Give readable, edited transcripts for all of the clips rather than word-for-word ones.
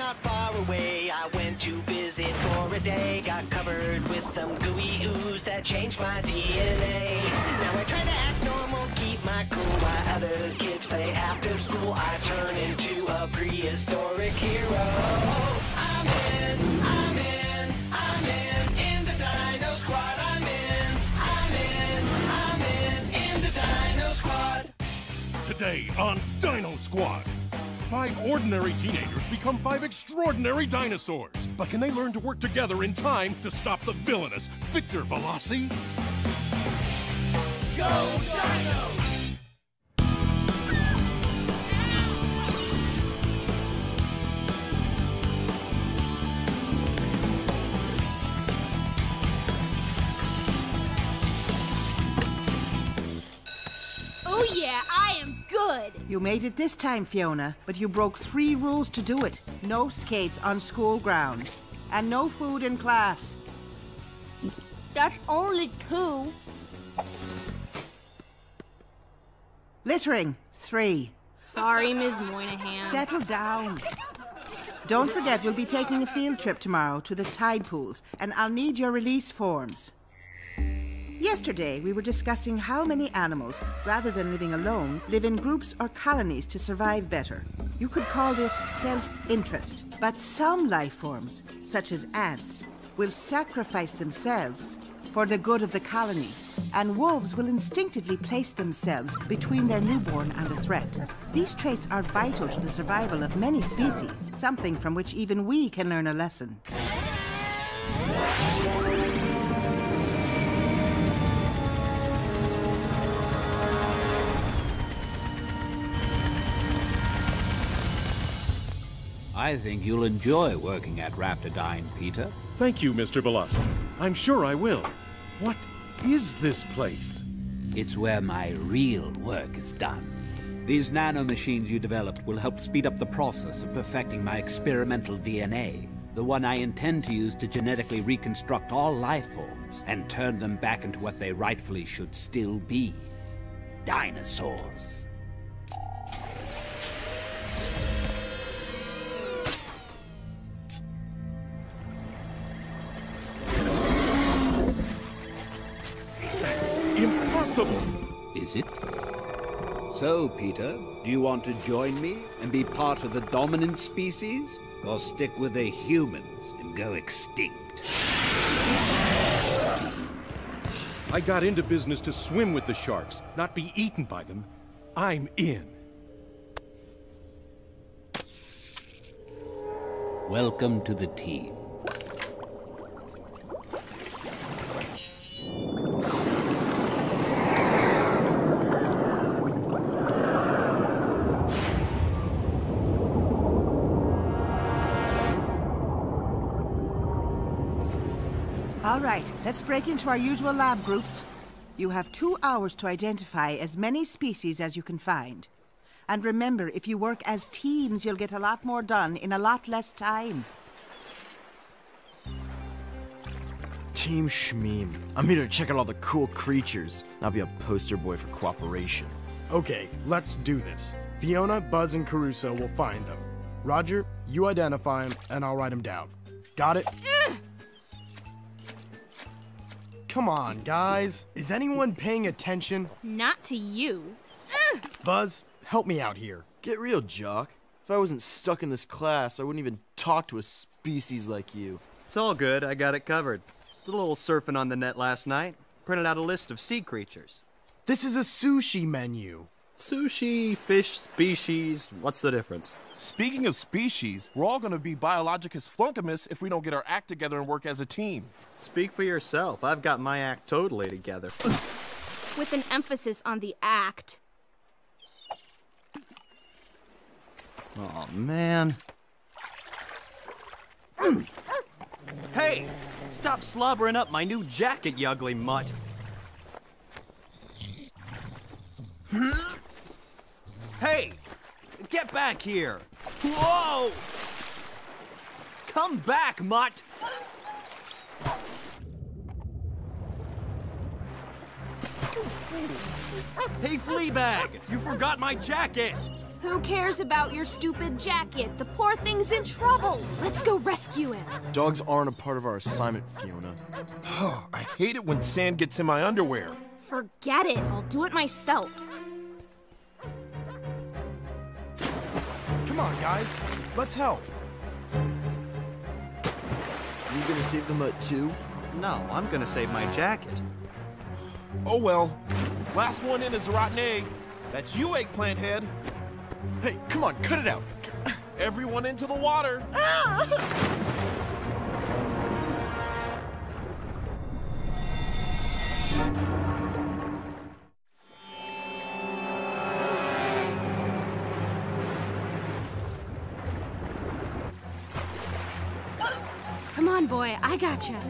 not far away. I went to visit for a day. Got covered with some gooey ooze that changed my DNA. Now I try to act normal, keep my cool while other kids play after school. I turn into a prehistoric hero. I'm in the Dino Squad. I'm in the Dino Squad. Today on Dino Squad. 5 ordinary teenagers become 5 extraordinary dinosaurs. But can they learn to work together in time to stop the villainous Victor Veloci? Go Dinos! Oh yeah, I am good. You made it this time, Fiona, but you broke 3 rules to do it. No skates on school grounds, and no food in class. That's only 2. Littering, 3. Sorry, Ms. Moynihan. Settle down. Don't forget, we'll be taking a field trip tomorrow to the tide pools, and I'll need your release forms. Yesterday, we were discussing how many animals, rather than living alone, live in groups or colonies to survive better. You could call this self-interest. But some life forms, such as ants, will sacrifice themselves for the good of the colony, and wolves will instinctively place themselves between their newborn and a threat. These traits are vital to the survival of many species, something from which even we can learn a lesson. I think you'll enjoy working at Raptordyne, Peter. Thank you, Mr. Veloci. I'm sure I will. What is this place? It's where my real work is done. These nanomachines you developed will help speed up the process of perfecting my experimental DNA, the one I intend to use to genetically reconstruct all life forms and turn them back into what they rightfully should still be, dinosaurs. Is it? So, Peter, do you want to join me and be part of the dominant species, or stick with the humans and go extinct? I got into business to swim with the sharks, not be eaten by them. I'm in. Welcome to the team. All right, let's break into our usual lab groups. You have 2 hours to identify as many species as you can find. And remember, if you work as teams, you'll get a lot more done in a lot less time. Team Schmeem. I'm here to check out all the cool creatures. I'll be a poster boy for cooperation. Okay, let's do this. Fiona, Buzz, and Caruso will find them. Roger, you identify them, and I'll write them down. Got it? Come on, guys. Is anyone paying attention? Not to you. Buzz, help me out here. Get real, Jock. If I wasn't stuck in this class, I wouldn't even talk to a species like you. It's all good. I got it covered. Did a little surfing on the net last night. Printed out a list of sea creatures. This is a sushi menu. Sushi, fish, species. What's the difference? Speaking of species, we're all going to be biologicus flunkimists if we don't get our act together and work as a team. Speak for yourself. I've got my act totally together. With an emphasis on the act. Oh, man. Hey! Stop slobbering up my new jacket, you ugly mutt. Hey! Get back here! Whoa! Come back, mutt! Hey, Fleabag! You forgot my jacket! Who cares about your stupid jacket? The poor thing's in trouble. Let's go rescue him. Dogs aren't a part of our assignment, Fiona. Oh, I hate it when sand gets in my underwear. Forget it. I'll do it myself. Come on, guys. Let's help. You gonna save them at 2? No, I'm gonna save my jacket. Oh well. Last one in is a rotten egg. That's you, eggplant head. Hey, come on, cut it out. Everyone into the water. Come on, boy, I gotcha.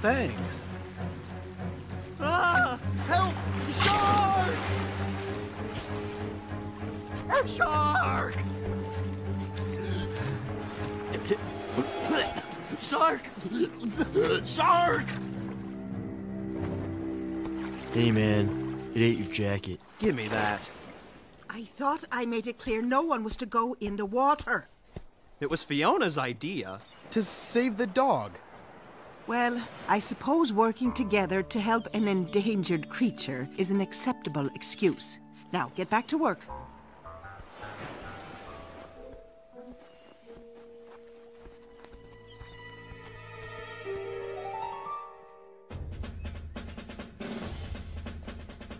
Thanks. Ah! Help! Shark! Shark! Shark! Shark! Hey, man. It ate your jacket. Give me that. I thought I made it clear no one was to go in the water. It was Fiona's idea. To save the dog. Well, I suppose working together to help an endangered creature is an acceptable excuse. Now, get back to work.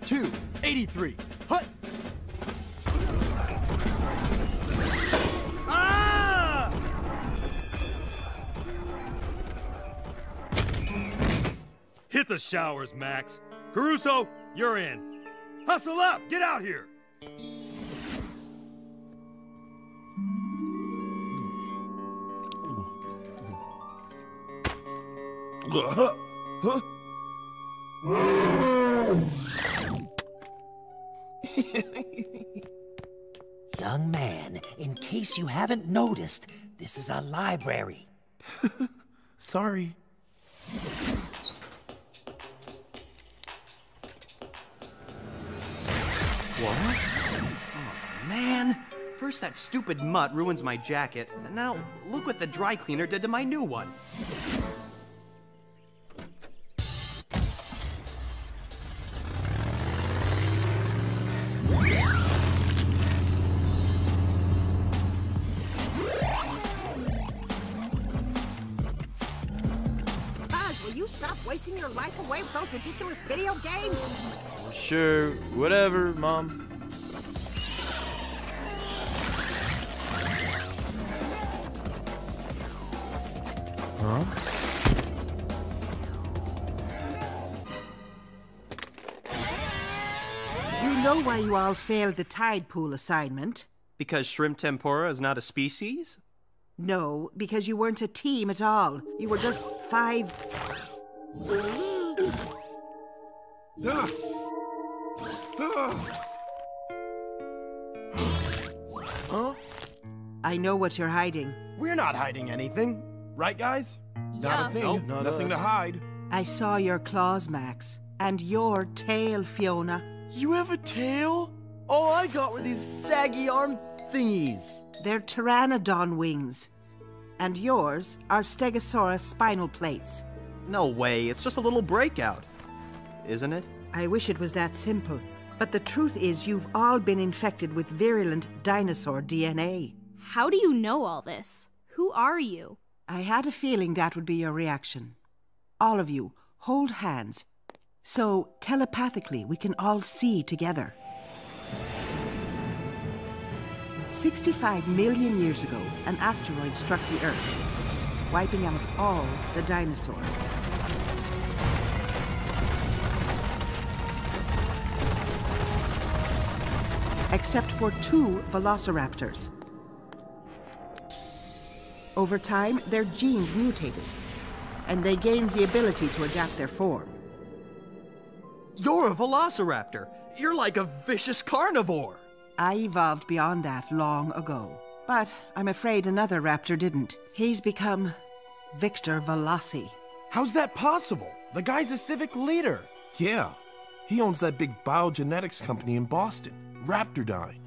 $2.83. Hut! Hit the showers, Max. Caruso, you're in. Hustle up! Get out here! Huh? Young man, in case you haven't noticed, this is a library. Sorry. What? Oh, man. First that stupid mutt ruins my jacket, and now look what the dry cleaner did to my new one. Buzz, will you stop wasting your life away with those ridiculous video games? Sure, whatever, Mom. Huh? You know why you all failed the tide pool assignment? Because shrimp tempura is not a species? No, because you weren't a team at all. You were just 5... Ah! Huh? I know what you're hiding. We're not hiding anything. Right, guys? Yeah. Not a thing. Nope, nothing to hide. I saw your claws, Max. And your tail, Fiona. You have a tail? All I got were these saggy arm thingies. They're Pteranodon wings. And yours are Stegosaurus spinal plates. No way. It's just a little breakout. Isn't it? I wish it was that simple. But the truth is, you've all been infected with virulent dinosaur DNA. How do you know all this? Who are you? I had a feeling that would be your reaction. All of you, hold hands. So, telepathically, we can all see together. 65 million years ago, an asteroid struck the Earth, wiping out all the dinosaurs. Except for 2 velociraptors. Over time, their genes mutated, and they gained the ability to adapt their form. You're a velociraptor. You're like a vicious carnivore. I evolved beyond that long ago, but I'm afraid another raptor didn't. He's become Victor Veloci. How's that possible? The guy's a civic leader. Yeah, he owns that big biogenetics company in Boston. Raptordyne.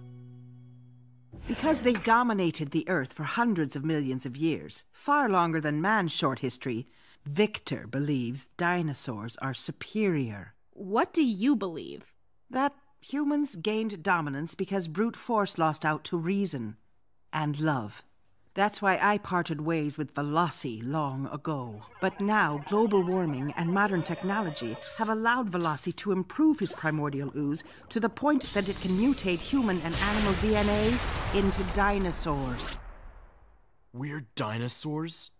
Because they dominated the Earth for hundreds of millions of years, far longer than man's short history, Victor believes dinosaurs are superior. What do you believe? That humans gained dominance because brute force lost out to reason and love. That's why I parted ways with Veloci long ago. But now global warming and modern technology have allowed Veloci to improve his primordial ooze to the point that it can mutate human and animal DNA into dinosaurs. We're dinosaurs?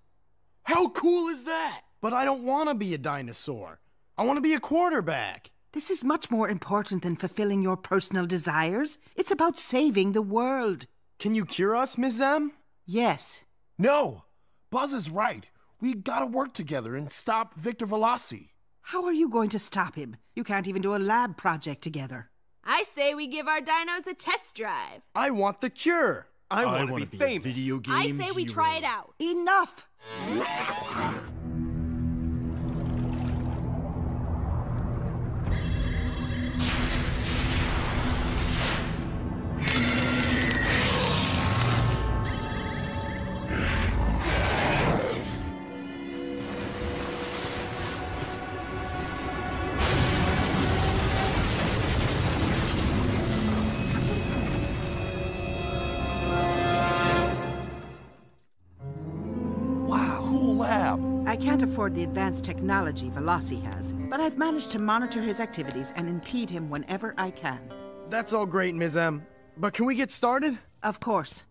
How cool is that? But I don't want to be a dinosaur. I want to be a quarterback. This is much more important than fulfilling your personal desires. It's about saving the world. Can you cure us, Ms. M? Yes. No! Buzz is right. We gotta work together and stop Victor Veloci. How are you going to stop him? You can't even do a lab project together. I say we give our dinos a test drive. I want the cure. I wanna be famous. A video game I say hero. We try it out. Enough! I can't afford the advanced technology Veloci has, but I've managed to monitor his activities and impede him whenever I can. That's all great, Ms. M, but can we get started? Of course.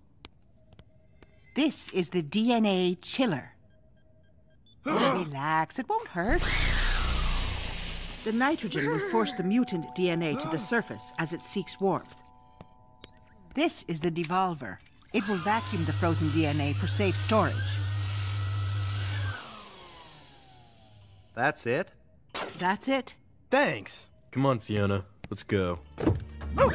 This is the DNA chiller. Relax, it won't hurt. The nitrogen will force the mutant DNA to the surface as it seeks warmth. This is the devolver. It will vacuum the frozen DNA for safe storage. That's it? That's it. Thanks. Come on, Fiona. Let's go. Oh!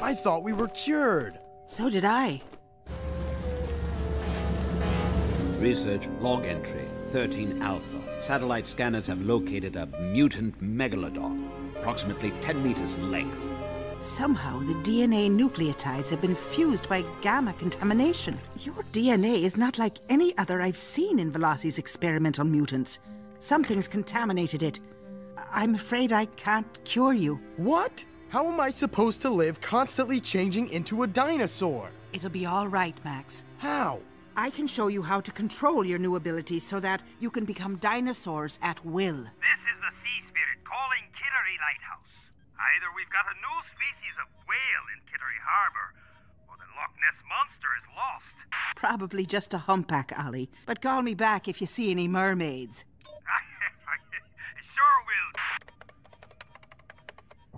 I thought we were cured. So did I. Research log entry 13 Alpha. Satellite scanners have located a mutant megalodon, approximately 10 meters in length. Somehow the DNA nucleotides have been fused by gamma contamination. Your DNA is not like any other I've seen in Veloci's experimental mutants. Something's contaminated it. I'm afraid I can't cure you. What? How am I supposed to live constantly changing into a dinosaur? It'll be all right, Max. How? I can show you how to control your new abilities so that you can become dinosaurs at will. This is the sea spirit calling Kittery Lighthouse. Either we've got a new species of whale in Kittery Harbor, or the Loch Ness Monster is lost. Probably just a humpback, Ollie. But call me back if you see any mermaids. I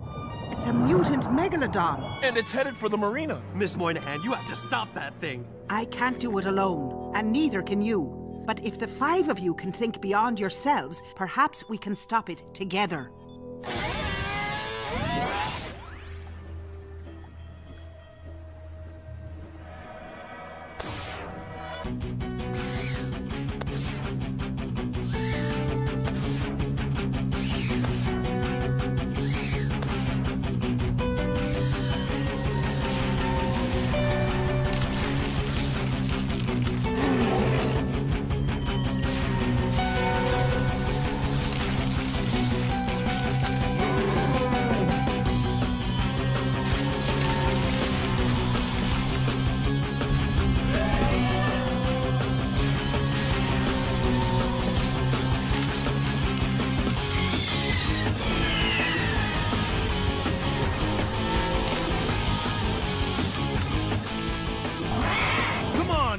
sure will. It's a mutant megalodon. And it's headed for the marina. Ms. Moynihan, you have to stop that thing. I can't do it alone, and neither can you. But if the five of you can think beyond yourselves, perhaps we can stop it together.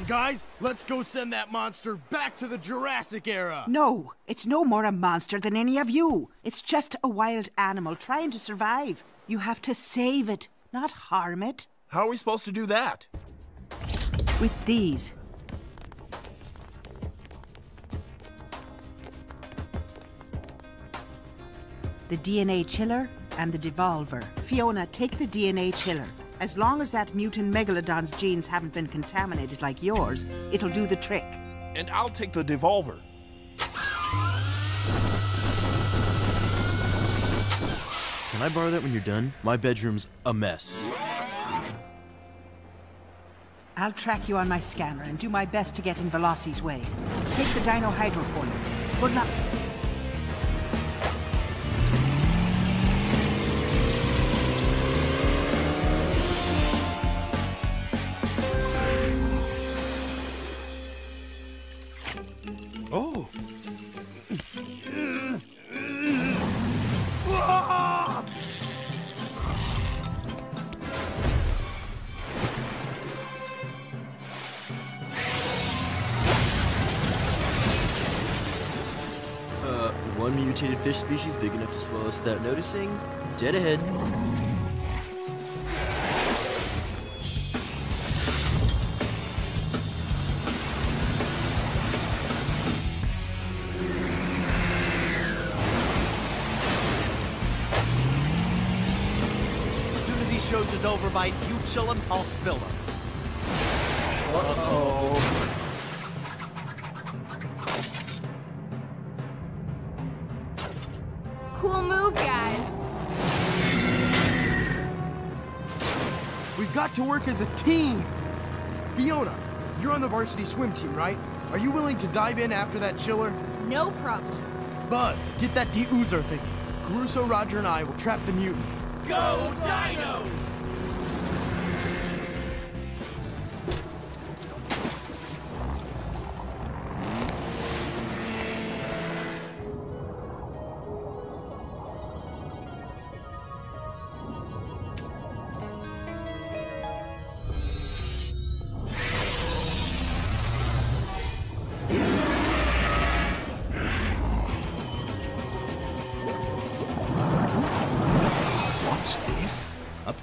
Guys, let's go send that monster back to the Jurassic era! No, it's no more a monster than any of you. It's just a wild animal trying to survive. You have to save it, not harm it. How are we supposed to do that? With these. The DNA chiller and the devolver. Fiona, take the DNA chiller. As long as that mutant megalodon's genes haven't been contaminated like yours, it'll do the trick. And I'll take the devolver. Can I borrow that when you're done? My bedroom's a mess. I'll track you on my scanner and do my best to get in Veloci's way. I'll take the Dino Hydro for you. Good luck. One mutated fish species big enough to swallow us without noticing. Dead ahead. As soon as he shows his overbite, you chill him, I'll spill him. Uh-oh. Cool move, guys. We've got to work as a team. Fiona, you're on the varsity swim team, right? Are you willing to dive in after that chiller? No problem. Buzz, get that de-oozer thing. Caruso, Roger, and I will trap the mutant. Go Dinos!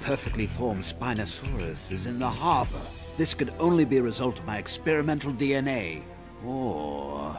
Perfectly formed Spinosaurus is in the harbor. This could only be a result of my experimental DNA, or...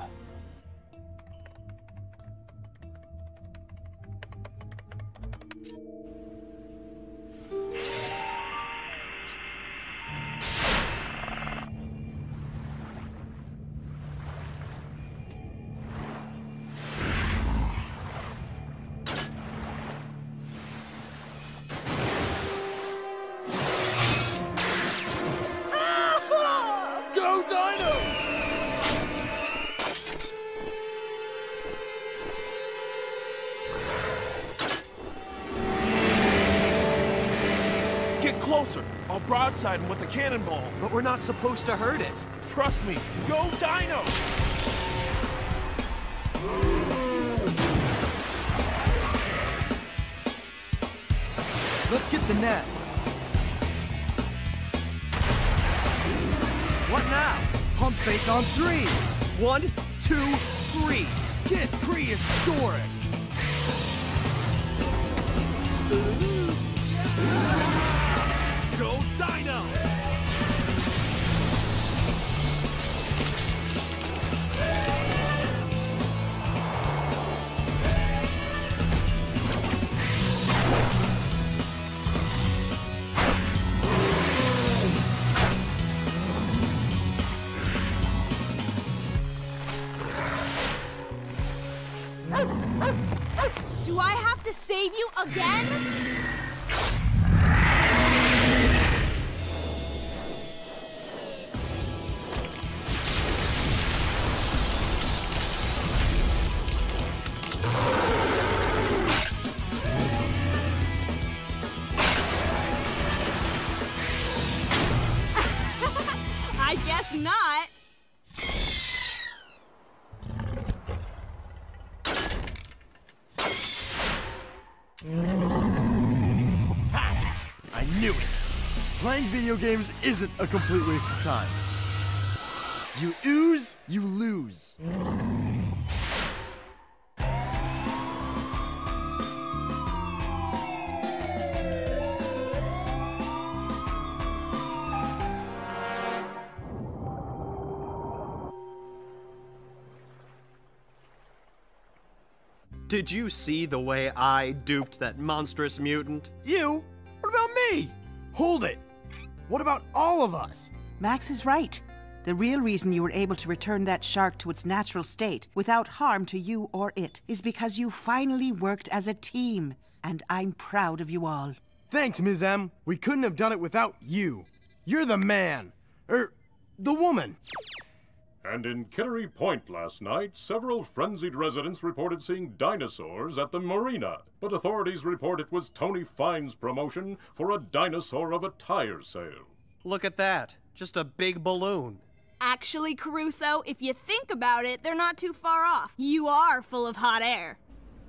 Closer. I'll broadside him with a cannonball. But we're not supposed to hurt it. Trust me. Go Dino! Let's get the net. What now? Pump fake on three. 1, 2, 3. Get prehistoric. Go Dino! Do I have to save you again? Playing video games isn't a complete waste of time. You ooze, you lose. Did you see the way I duped that monstrous mutant? You? What about me? Hold it! What about all of us? Max is right. The real reason you were able to return that shark to its natural state without harm to you or it is because you finally worked as a team. and I'm proud of you all. Thanks, Ms. M. We couldn't have done it without you. You're the man. The woman. And in Kittery Point last night, several frenzied residents reported seeing dinosaurs at the marina. But authorities report it was Tony Fine's promotion for a dinosaur of a tire sale. Look at that. Just a big balloon. Actually, Caruso, if you think about it, they're not too far off. You are full of hot air.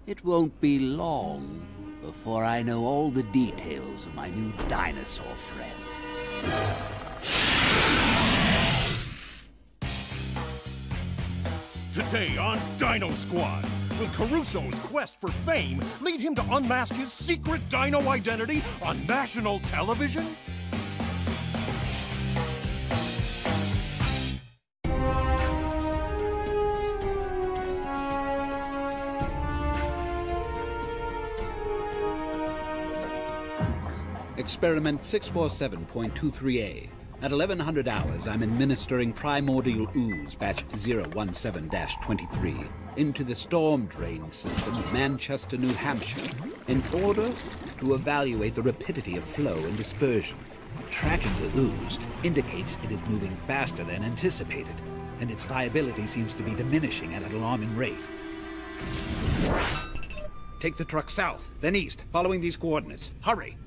It won't be long before I know all the details of my new dinosaur friends. Today on Dino Squad, will Caruso's quest for fame lead him to unmask his secret dino identity on national television? Experiment 647.23A. At 1100 hours, I'm administering primordial ooze, batch 017-23, into the storm drain system of Manchester, New Hampshire, in order to evaluate the rapidity of flow and dispersion. Tracking the ooze indicates it is moving faster than anticipated, and its viability seems to be diminishing at an alarming rate. Take the truck south, then east, following these coordinates. Hurry!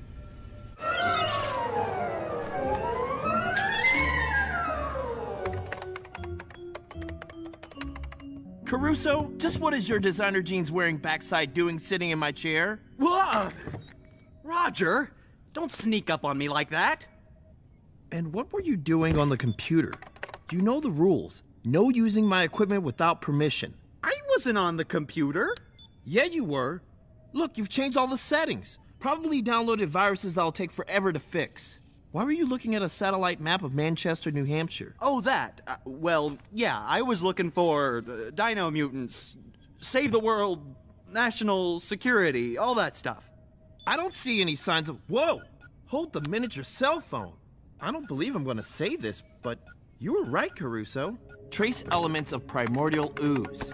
Caruso, just what is your designer jeans wearing backside doing sitting in my chair? Whoa! Roger, don't sneak up on me like that. And what were you doing on the computer? You know the rules. No using my equipment without permission. I wasn't on the computer. Yeah, you were. Look, you've changed all the settings. Probably downloaded viruses that'll take forever to fix. Why were you looking at a satellite map of Manchester, New Hampshire? Oh, that. Well, yeah, I was looking for dino mutants, save the world, national security, all that stuff. I don't see any signs of... Whoa! Hold the miniature cell phone. I don't believe I'm gonna say this, but you were right, Caruso. Trace elements of primordial ooze.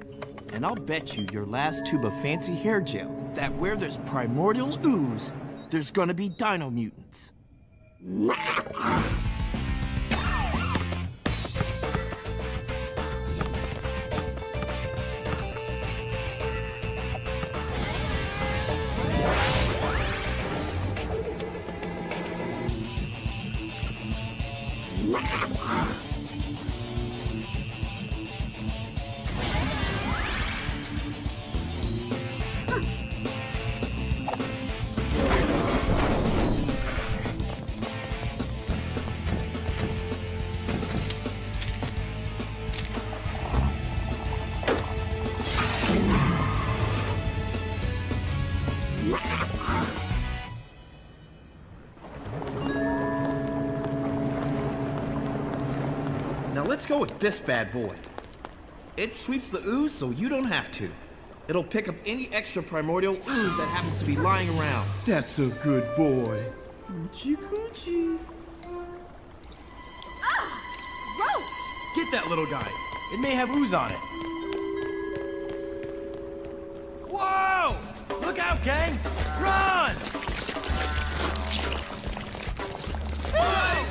And I'll bet you your last tube of fancy hair gel that where there's primordial ooze, there's gonna be dino mutants. Let's go with this bad boy. It sweeps the ooze so you don't have to. It'll pick up any extra primordial ooze that happens to be lying around. That's a good boy. Coochie coochie. Ugh! Gross! Get that little guy. It may have ooze on it. Whoa! Look out, gang! Run! Whoa!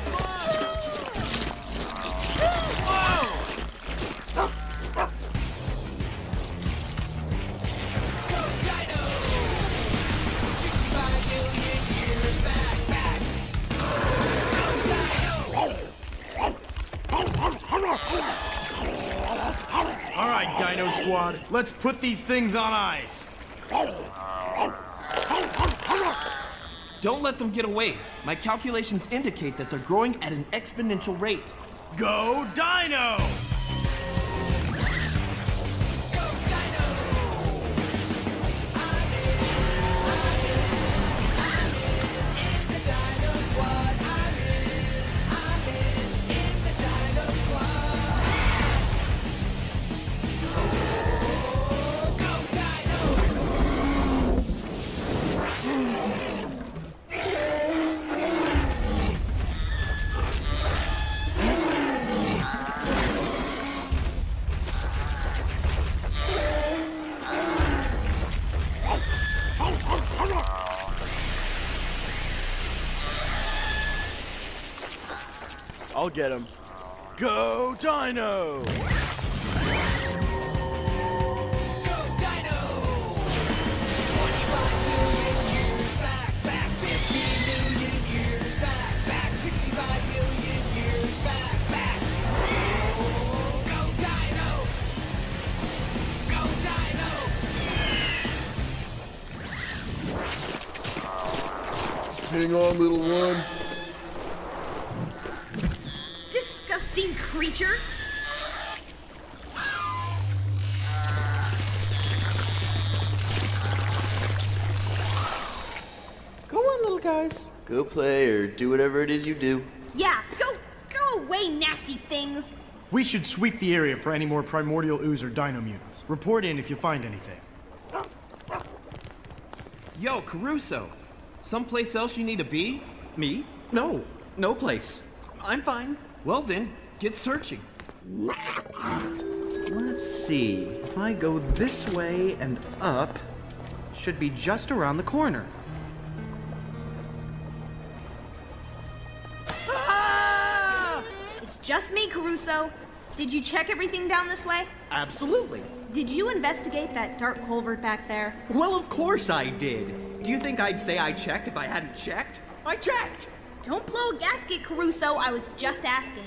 All right, Dino Squad, let's put these things on ice. Don't let them get away. My calculations indicate that they're growing at an exponential rate. Go Dino! I'll get him. Go Dino! Hang on, little one. Disgusting creature. Go on, little guys. Go play or do whatever it is you do. Yeah, go away, nasty things. We should sweep the area for any more primordial ooze or dino mutants. Report in if you find anything. Yo, Caruso. Someplace else you need to be? Me? No. No place. I'm fine. Well then, get searching. Let's see. If I go this way and up, should be just around the corner. Ah! It's just me, Caruso. Did you check everything down this way? Absolutely. Did you investigate that dark culvert back there? Well, of course I did. Do you think I'd say I checked if I hadn't checked? I checked! Don't blow a gasket, Caruso. I was just asking.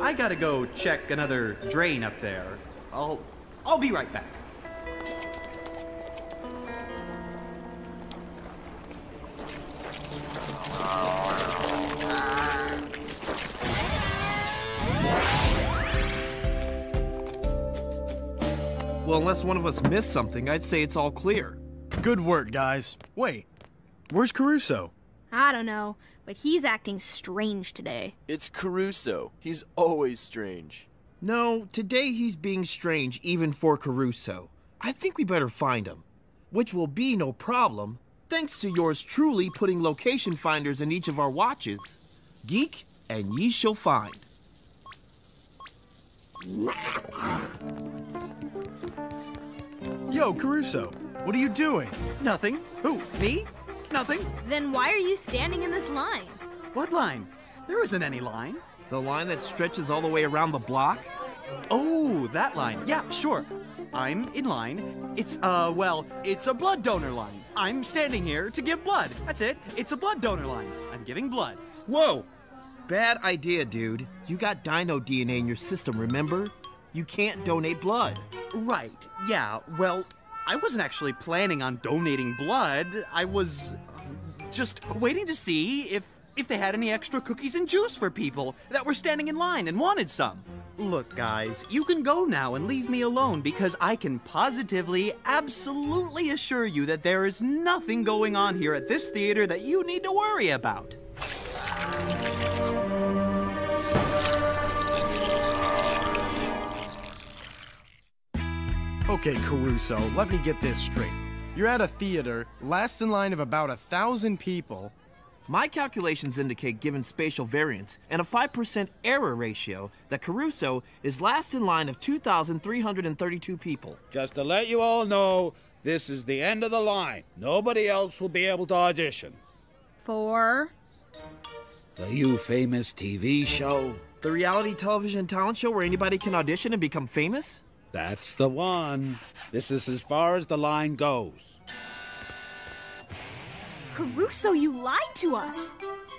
I gotta go check another drain up there. I'll be right back. Well, unless one of us missed something, I'd say it's all clear. Good work, guys. Wait, where's Caruso? I don't know, but he's acting strange today. It's Caruso. He's always strange. No, today he's being strange even for Caruso. I think we better find him, which will be no problem, thanks to yours truly putting location finders in each of our watches. Geek, and ye shall find. Yo, Caruso. What are you doing? Nothing. Who, me? Nothing. Then why are you standing in this line? What line? There isn't any line. The line that stretches all the way around the block? Oh, that line. Yeah, sure. I'm in line. It's, well, it's a blood donor line. I'm standing here to give blood. That's it. It's a blood donor line. I'm giving blood. Whoa. Bad idea, dude. You got dino DNA in your system, remember? You can't donate blood. Right. Yeah, well... I wasn't actually planning on donating blood. I was just waiting to see if they had any extra cookies and juice for people that were standing in line and wanted some. Look, guys, you can go now and leave me alone because I can positively, absolutely assure you that there is nothing going on here at this theater that you need to worry about. Okay, Caruso, let me get this straight. You're at a theater, last in line of about 1,000 people. My calculations indicate, given spatial variance and a 5% error ratio, that Caruso is last in line of 2,332 people. Just to let you all know, this is the end of the line. Nobody else will be able to audition. For? The You Famous TV show. The reality television talent show where anybody can audition and become famous? That's the one. This is as far as the line goes. Caruso, you lied to us.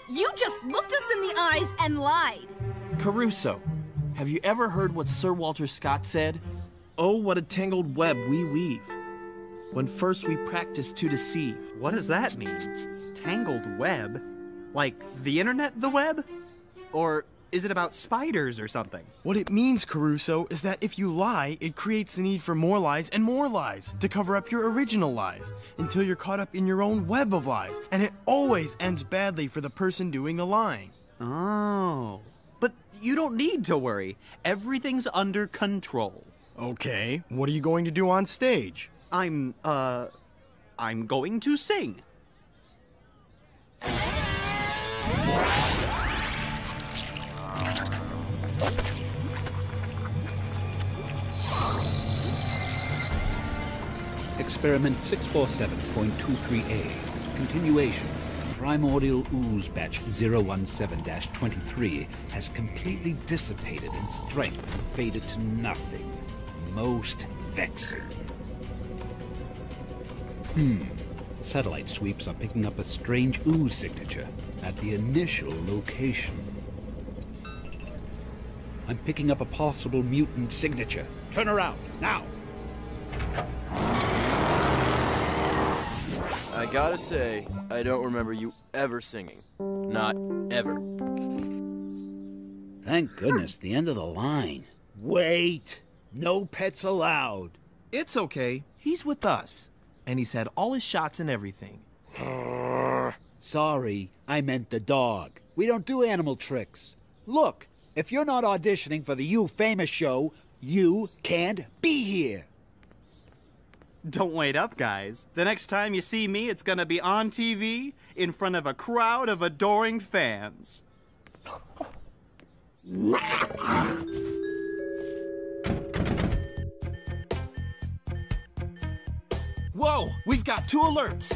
You just looked us in the eyes and lied. Caruso, have you ever heard what Sir Walter Scott said? Oh, what a tangled web we weave, when first we practice to deceive. What does that mean? Tangled web? Like the internet, the web? Or... is it about spiders or something? What it means, Caruso, is that if you lie, it creates the need for more lies and more lies to cover up your original lies until you're caught up in your own web of lies, and it always ends badly for the person doing the lying. Oh, but you don't need to worry. Everything's under control. Okay, what are you going to do on stage? I'm going to sing. Experiment 647.23A, continuation. primordial ooze batch 017-23 has completely dissipated in strength and faded to nothing. Most vexing. Satellite sweeps are picking up a strange ooze signature at the initial location. I'm picking up a possible mutant signature. Turn around, now! I gotta say, I don't remember you ever singing. Not ever. Thank goodness, the end of the line. Wait! No pets allowed. It's okay. He's with us. And he's had all his shots and everything. Sorry, I meant the dog. We don't do animal tricks. Look, if you're not auditioning for the You Famous show, you can't be here. Don't wait up, guys. The next time you see me, it's gonna be on TV in front of a crowd of adoring fans. Whoa, we've got two alerts.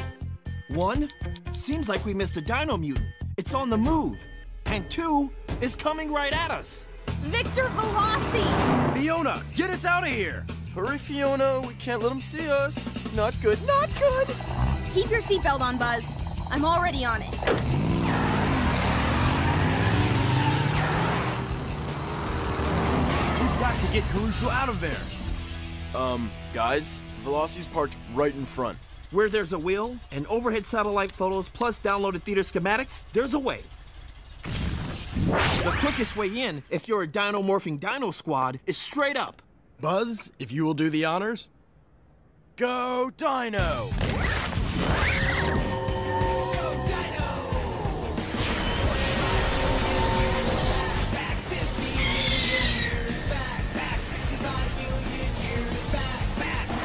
One, seems like we missed a dino mutant. It's on the move. And two, is coming right at us. Victor Veloci! Fiona, get us out of here! Hurry, Fiona, we can't let him see us. Not good, not good! Keep your seatbelt on, Buzz. I'm already on it. We've got to get Caruso out of there. Guys, Veloci's parked right in front. Where there's a wheel and overhead satellite photos plus downloaded theater schematics, there's a way. The quickest way in, if you're a dino-morphing Dino Squad, is straight up. Buzz, if you will do the honors. Go Dino! Go Dino! Back 50 years, back 65 million years, back.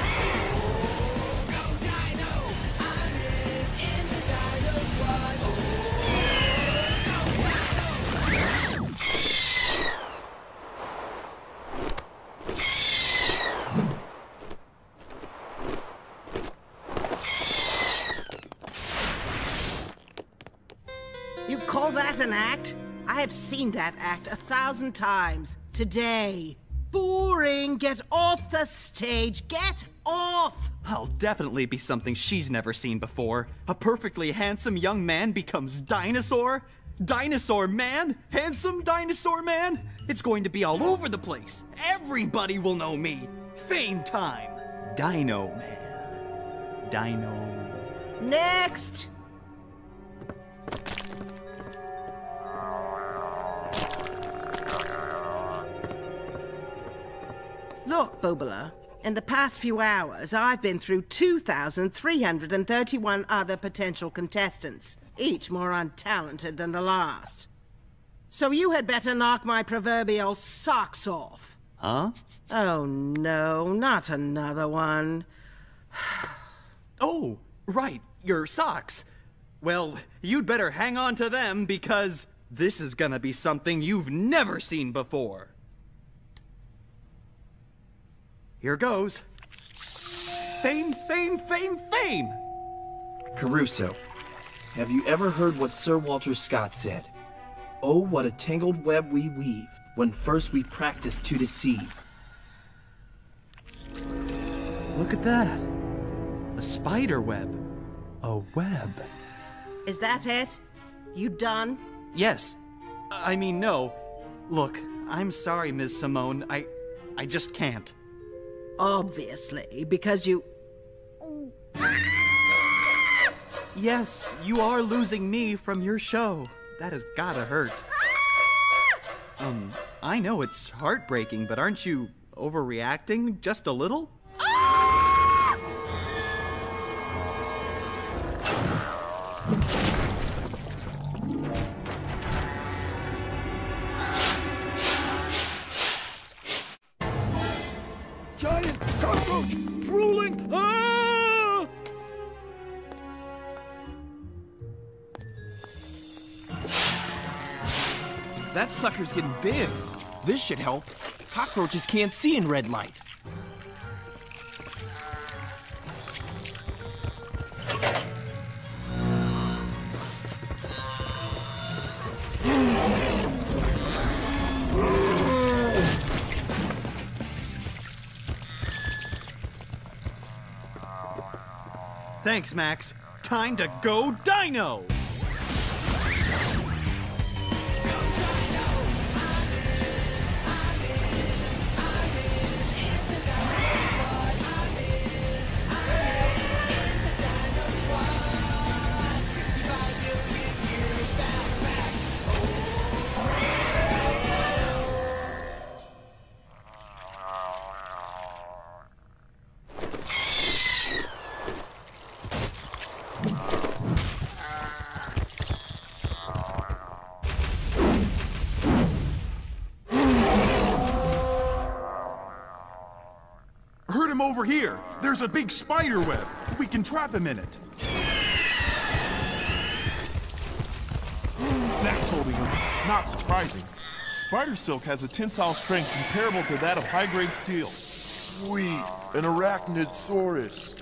Oh, go Dino! I'm in the Dino Squad. Oh. That's an act? I have seen that act 1,000 times today. Boring! Get off the stage! Get off! I'll definitely be something she's never seen before. A perfectly handsome young man becomes dinosaur? Dinosaur man? Handsome dinosaur man? It's going to be all over the place. Everybody will know me. Fame time. Dino man. Dino. Next! Look, Bobola, in the past few hours, I've been through 2,331 other potential contestants, each more untalented than the last. So you had better knock my proverbial socks off. Huh? Oh, no, not another one. Oh, right, your socks. Well, you'd better hang on to them because this is gonna be something you've never seen before. Here goes. Fame, fame, fame, fame! Caruso, have you ever heard what Sir Walter Scott said? Oh, what a tangled web we weave when first we practice to deceive. Look at that. A spider web. A web. Is that it? You done? Yes. I mean, no. Look, I'm sorry, Ms. Simone. I just can't. Obviously, because you... Yes, you are losing me from your show. That has gotta hurt. I know it's heartbreaking, but aren't you overreacting just a little? Drooling! Ah! That sucker's getting big. This should help. Cockroaches can't see in red light. Thanks, Max. Time to go Dino! Over here, there's a big spider web. We can trap him in it. That's holding him. Not surprising. Spider silk has a tensile strength comparable to that of high-grade steel. Sweet, an Arachnidosaurus.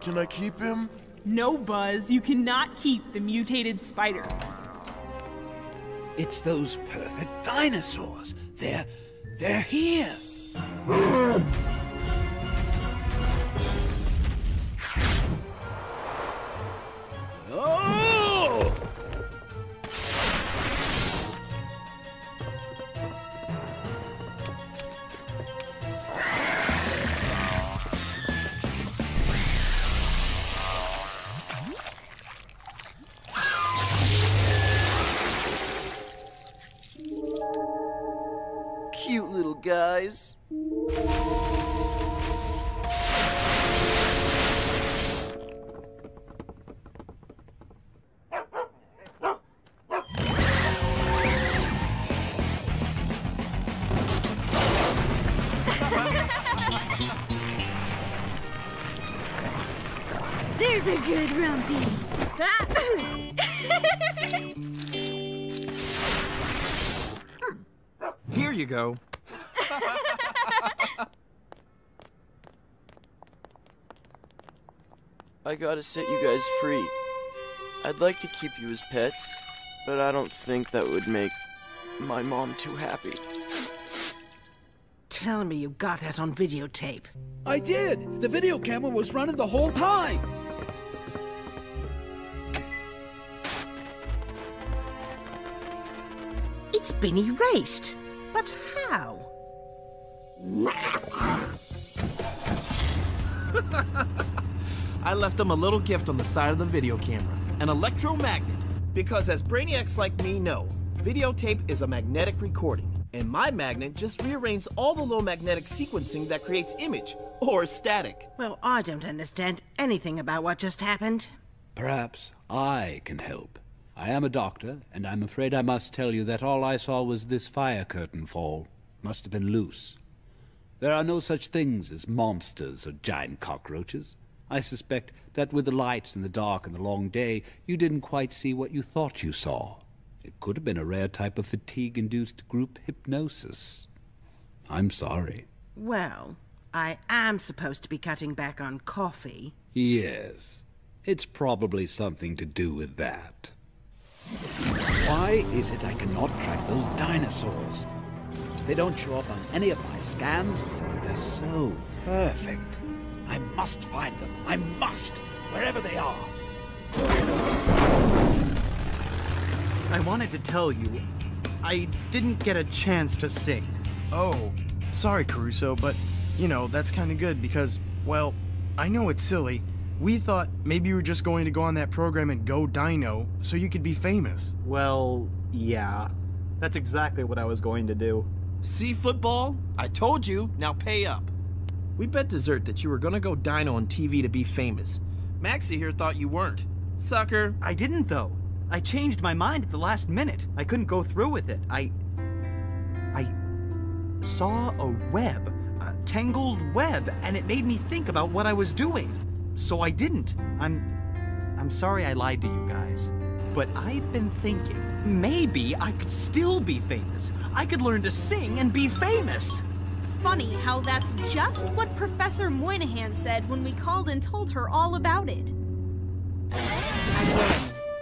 Can I keep him? No, Buzz, you cannot keep the mutated spider. It's those perfect dinosaurs. They're here. Guys. There's a good rumpy. Here you go. I gotta set you guys free. I'd like to keep you as pets, but I don't think that would make my mom too happy. Tell me you got that on videotape. I did! The video camera was running the whole time! It's been erased. But how? I left them a little gift on the side of the video camera, an electromagnet. Because as brainiacs like me know, videotape is a magnetic recording, and my magnet just rearranged all the low magnetic sequencing that creates image, or static. Well, I don't understand anything about what just happened. Perhaps I can help. I am a doctor, and I'm afraid I must tell you that all I saw was this fire curtain fall. Must have been loose. There are no such things as monsters or giant cockroaches. I suspect that with the lights and the dark and the long day, you didn't quite see what you thought you saw. It could have been a rare type of fatigue-induced group hypnosis. I'm sorry. Well, I am supposed to be cutting back on coffee. Yes. It's probably something to do with that. Why is it I cannot track those dinosaurs? They don't show up on any of my scans, but they're so perfect. I must find them. I must, wherever they are. I wanted to tell you, I didn't get a chance to sing. Oh, sorry, Caruso, but, you know, that's kind of good because, well, I know it's silly. We thought maybe you were just going to go on that program and go Dino so you could be famous. Well, yeah. That's exactly what I was going to do. See, football? I told you, now pay up. We bet dessert that you were gonna go Dino on TV to be famous. Maxie here thought you weren't. Sucker. I didn't, though. I changed my mind at the last minute. I couldn't go through with it. I saw a web, a tangled web, and it made me think about what I was doing. So I didn't. I'm sorry I lied to you guys. But I've been thinking, maybe I could still be famous. I could learn to sing and be famous. Funny how that's just what Professor Moynihan said when we called and told her all about it.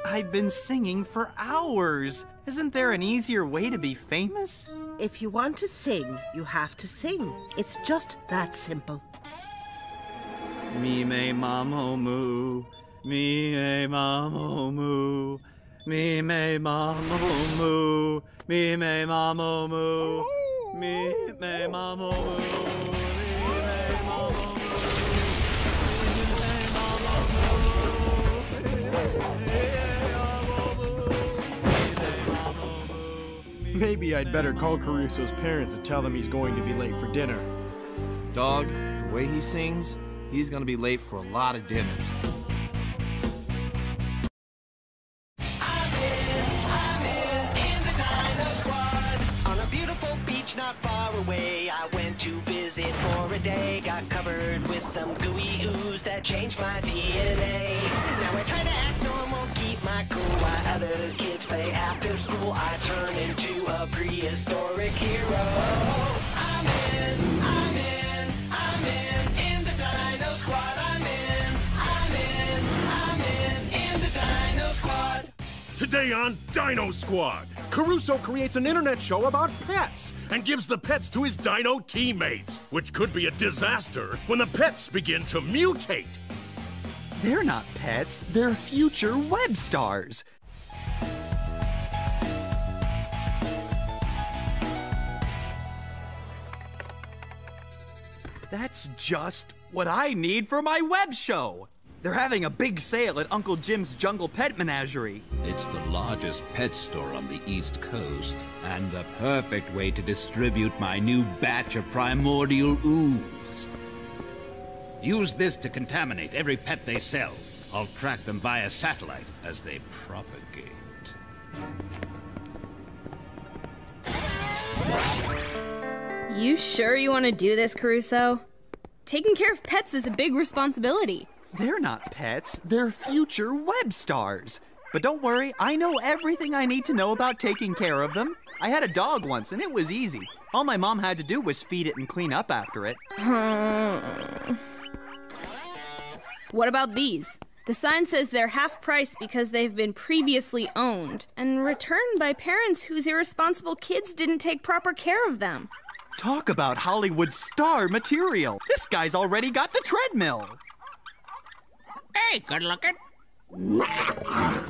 I've been singing for hours. Isn't there an easier way to be famous? If you want to sing, you have to sing. It's just that simple. Me, me, mamo, moo. Me a mamo moo. Me may mamo moo. Me may mamo moo. Me may mamo moo. Maybe I'd better call Caruso's parents and tell them he's going to be late for dinner. Dog, the way he sings, he's gonna be late for a lot of dinners. I'm in the Dino Squad. On a beautiful beach not far away, I went to visit for a day. Got covered with some gooey ooze that changed my DNA. Now I try to act normal, keep my cool while other kids play after school. I turn into a prehistoric hero. I'm in the Dino Squad. I'm in the Dino Squad. Today on Dino Squad, Caruso creates an internet show about pets and gives the pets to his dino teammates, which could be a disaster when the pets begin to mutate. They're not pets, they're future web stars. That's just what I need for my web show. They're having a big sale at Uncle Jim's Jungle Pet Menagerie. It's the largest pet store on the East Coast, and the perfect way to distribute my new batch of primordial ooze. Use this to contaminate every pet they sell. I'll track them via satellite as they propagate. You sure you want to do this, Caruso? Taking care of pets is a big responsibility. They're not pets, they're future web stars. But don't worry, I know everything I need to know about taking care of them. I had a dog once and it was easy. All my mom had to do was feed it and clean up after it. What about these? The sign says they're half price because they've been previously owned and returned by parents whose irresponsible kids didn't take proper care of them. Talk about Hollywood star material. This guy's already got the treadmill. Hey, good looking.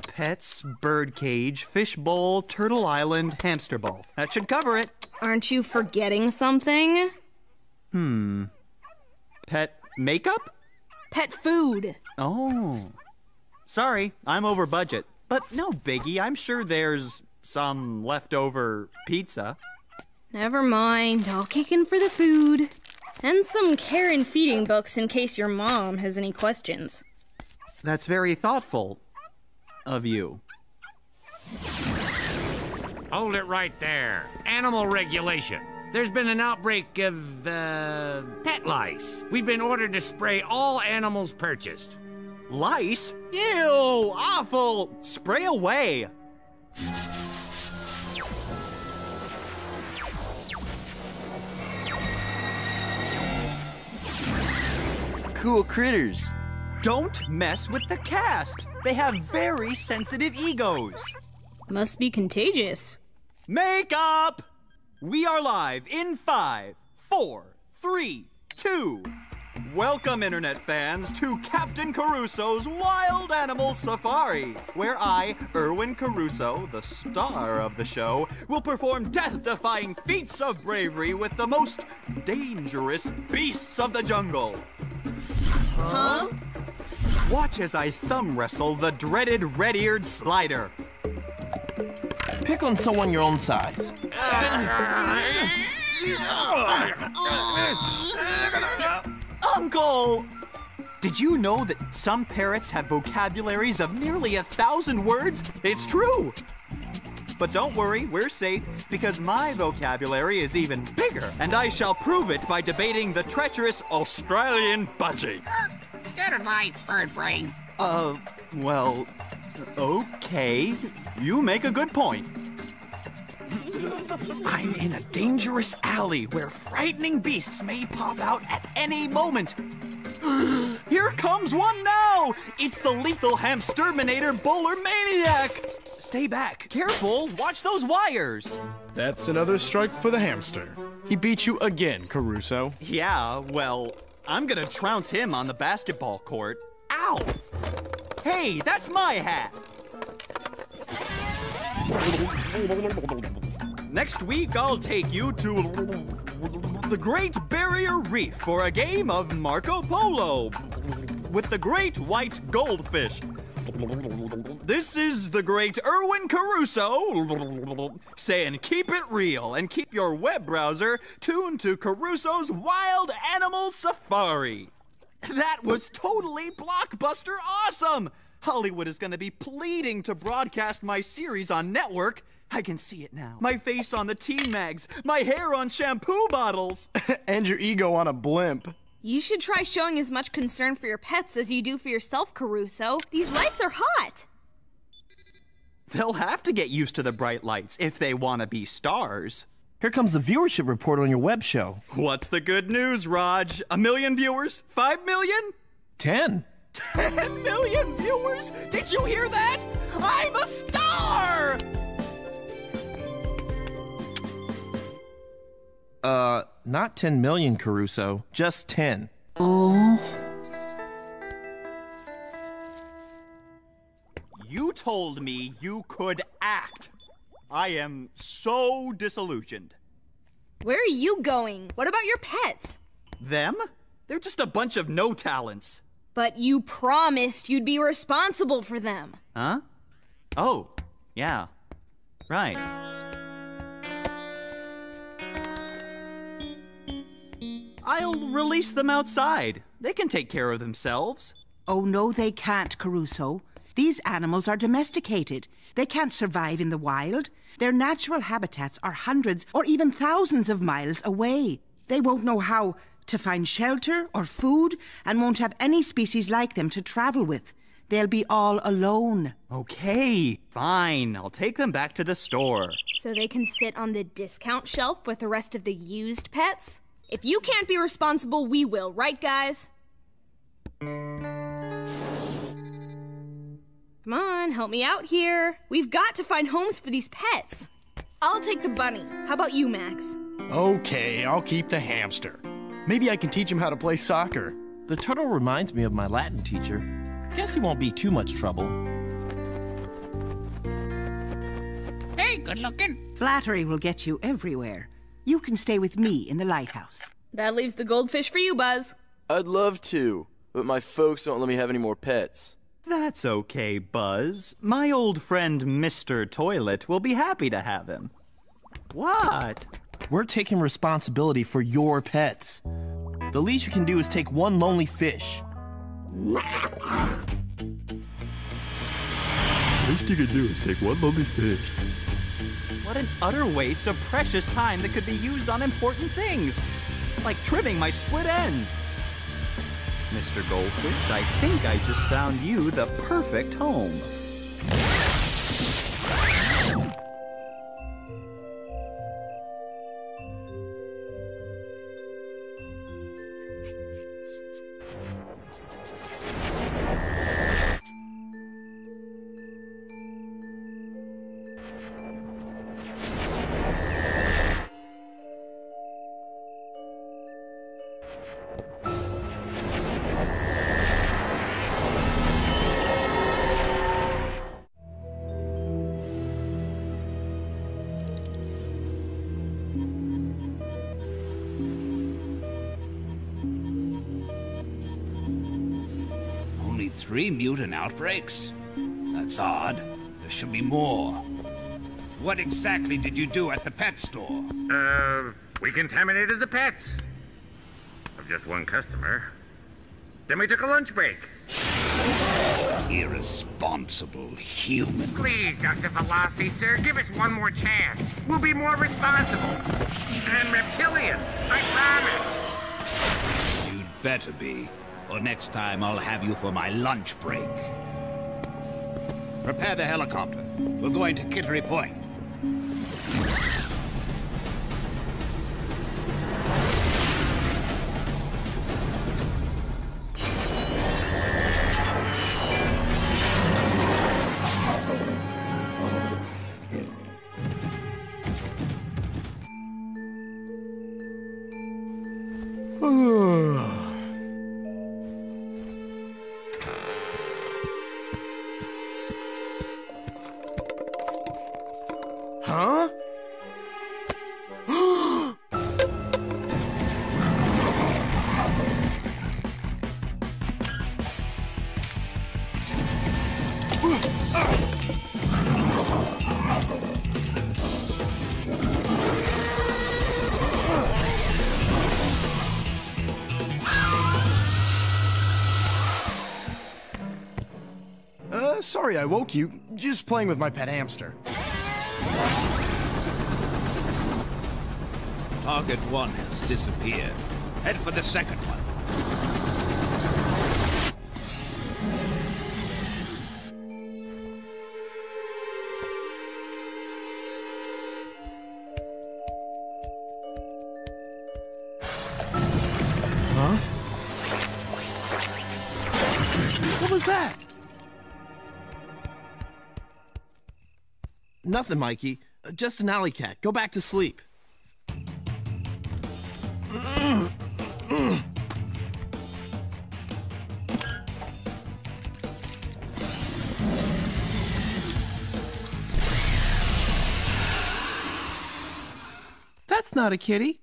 Pets, birdcage, fishbowl, turtle island, hamster bowl. That should cover it. Aren't you forgetting something? Pet makeup? Pet food. Oh. Sorry, I'm over budget. But no biggie, I'm sure there's some leftover pizza. Never mind, I'll kick in for the food. And some care and feeding books in case your mom has any questions. That's very thoughtful of you. Hold it right there. Animal regulation. There's been an outbreak of pet lice. We've been ordered to spray all animals purchased. Lice? Ew, awful. Spray away. Cool critters. Don't mess with the cast. They have very sensitive egos. Must be contagious. Make up! We are live in 5, 4, 3, 2. Welcome, internet fans, to Captain Caruso's Wild Animal Safari, where I, Erwin Caruso, the star of the show, will perform death-defying feats of bravery with the most dangerous beasts of the jungle. Huh? Watch as I thumb wrestle the dreaded red-eared slider. Pick on someone your own size. Uncle! Did you know that some parrots have vocabularies of nearly 1,000 words? It's true! But don't worry, we're safe, because my vocabulary is even bigger, and I shall prove it by debating the treacherous Australian budgie. Get it right, bird brain. Well, okay. You make a good point. I'm in a dangerous alley where frightening beasts may pop out at any moment. Here comes one now! It's the lethal hamsterminator bowler maniac! Stay back. Careful, watch those wires. That's another strike for the hamster. He beat you again, Caruso. Yeah, well, I'm gonna trounce him on the basketball court. Ow! Hey, that's my hat! Next week, I'll take you to the Great Barrier Reef for a game of Marco Polo with the great white goldfish. This is the great Erwin Caruso saying keep it real and keep your web browser tuned to Caruso's Wild Animal Safari. That was totally blockbuster awesome! Hollywood is going to be pleading to broadcast my series on network. I can see it now. My face on the tea mags, my hair on shampoo bottles. And your ego on a blimp. You should try showing as much concern for your pets as you do for yourself, Caruso. These lights are hot. They'll have to get used to the bright lights if they want to be stars. Here comes the viewership report on your web show. What's the good news, Raj? 1 million viewers? 5 million? 10. 10 million viewers? Did you hear that? I'm a star! Not 10 million, Caruso. Just 10. Oh. You told me you could act. I am so disillusioned. Where are you going? What about your pets? Them? They're just a bunch of no talents. But you promised you'd be responsible for them. Huh? Oh, yeah. Right. I'll release them outside. They can take care of themselves. Oh, no, they can't, Caruso. These animals are domesticated. They can't survive in the wild. Their natural habitats are hundreds or even thousands of miles away. They won't know how to find shelter or food and won't have any species like them to travel with. They'll be all alone. Okay, fine. I'll take them back to the store. So they can sit on the discount shelf with the rest of the used pets? If you can't be responsible, we will, right, guys? Come on, help me out here. We've got to find homes for these pets. I'll take the bunny. How about you, Max? Okay, I'll keep the hamster. Maybe I can teach him how to play soccer. The turtle reminds me of my Latin teacher. Guess he won't be too much trouble. Hey, good looking. Flattery will get you everywhere. You can stay with me in the lighthouse. That leaves the goldfish for you, Buzz. I'd love to, but my folks don't let me have any more pets. That's okay, Buzz. My old friend Mr. Toilet will be happy to have him. What? We're taking responsibility for your pets. The least you can do is take one lonely fish. The least you can do is take one lonely fish. What an utter waste of precious time that could be used on important things, like trimming my split ends. Mr. Goldfish, I think I just found you the perfect home. Mutant outbreaks? That's odd. There should be more. What exactly did you do at the pet store? We contaminated the pets. Of just one customer. Then we took a lunch break. Irresponsible humans. Please, Dr. Veloci, sir, give us one more chance. We'll be more responsible. And reptilian, I promise. You'd better be. Or next time, I'll have you for my lunch break. Prepare the helicopter. We're going to Kittery Point. Huh? Sorry I woke you. Just playing with my pet hamster. Target one has disappeared. Head for the second one. Huh? What was that? Nothing, Mikey. Just an alley cat. Go back to sleep. That's not a kitty.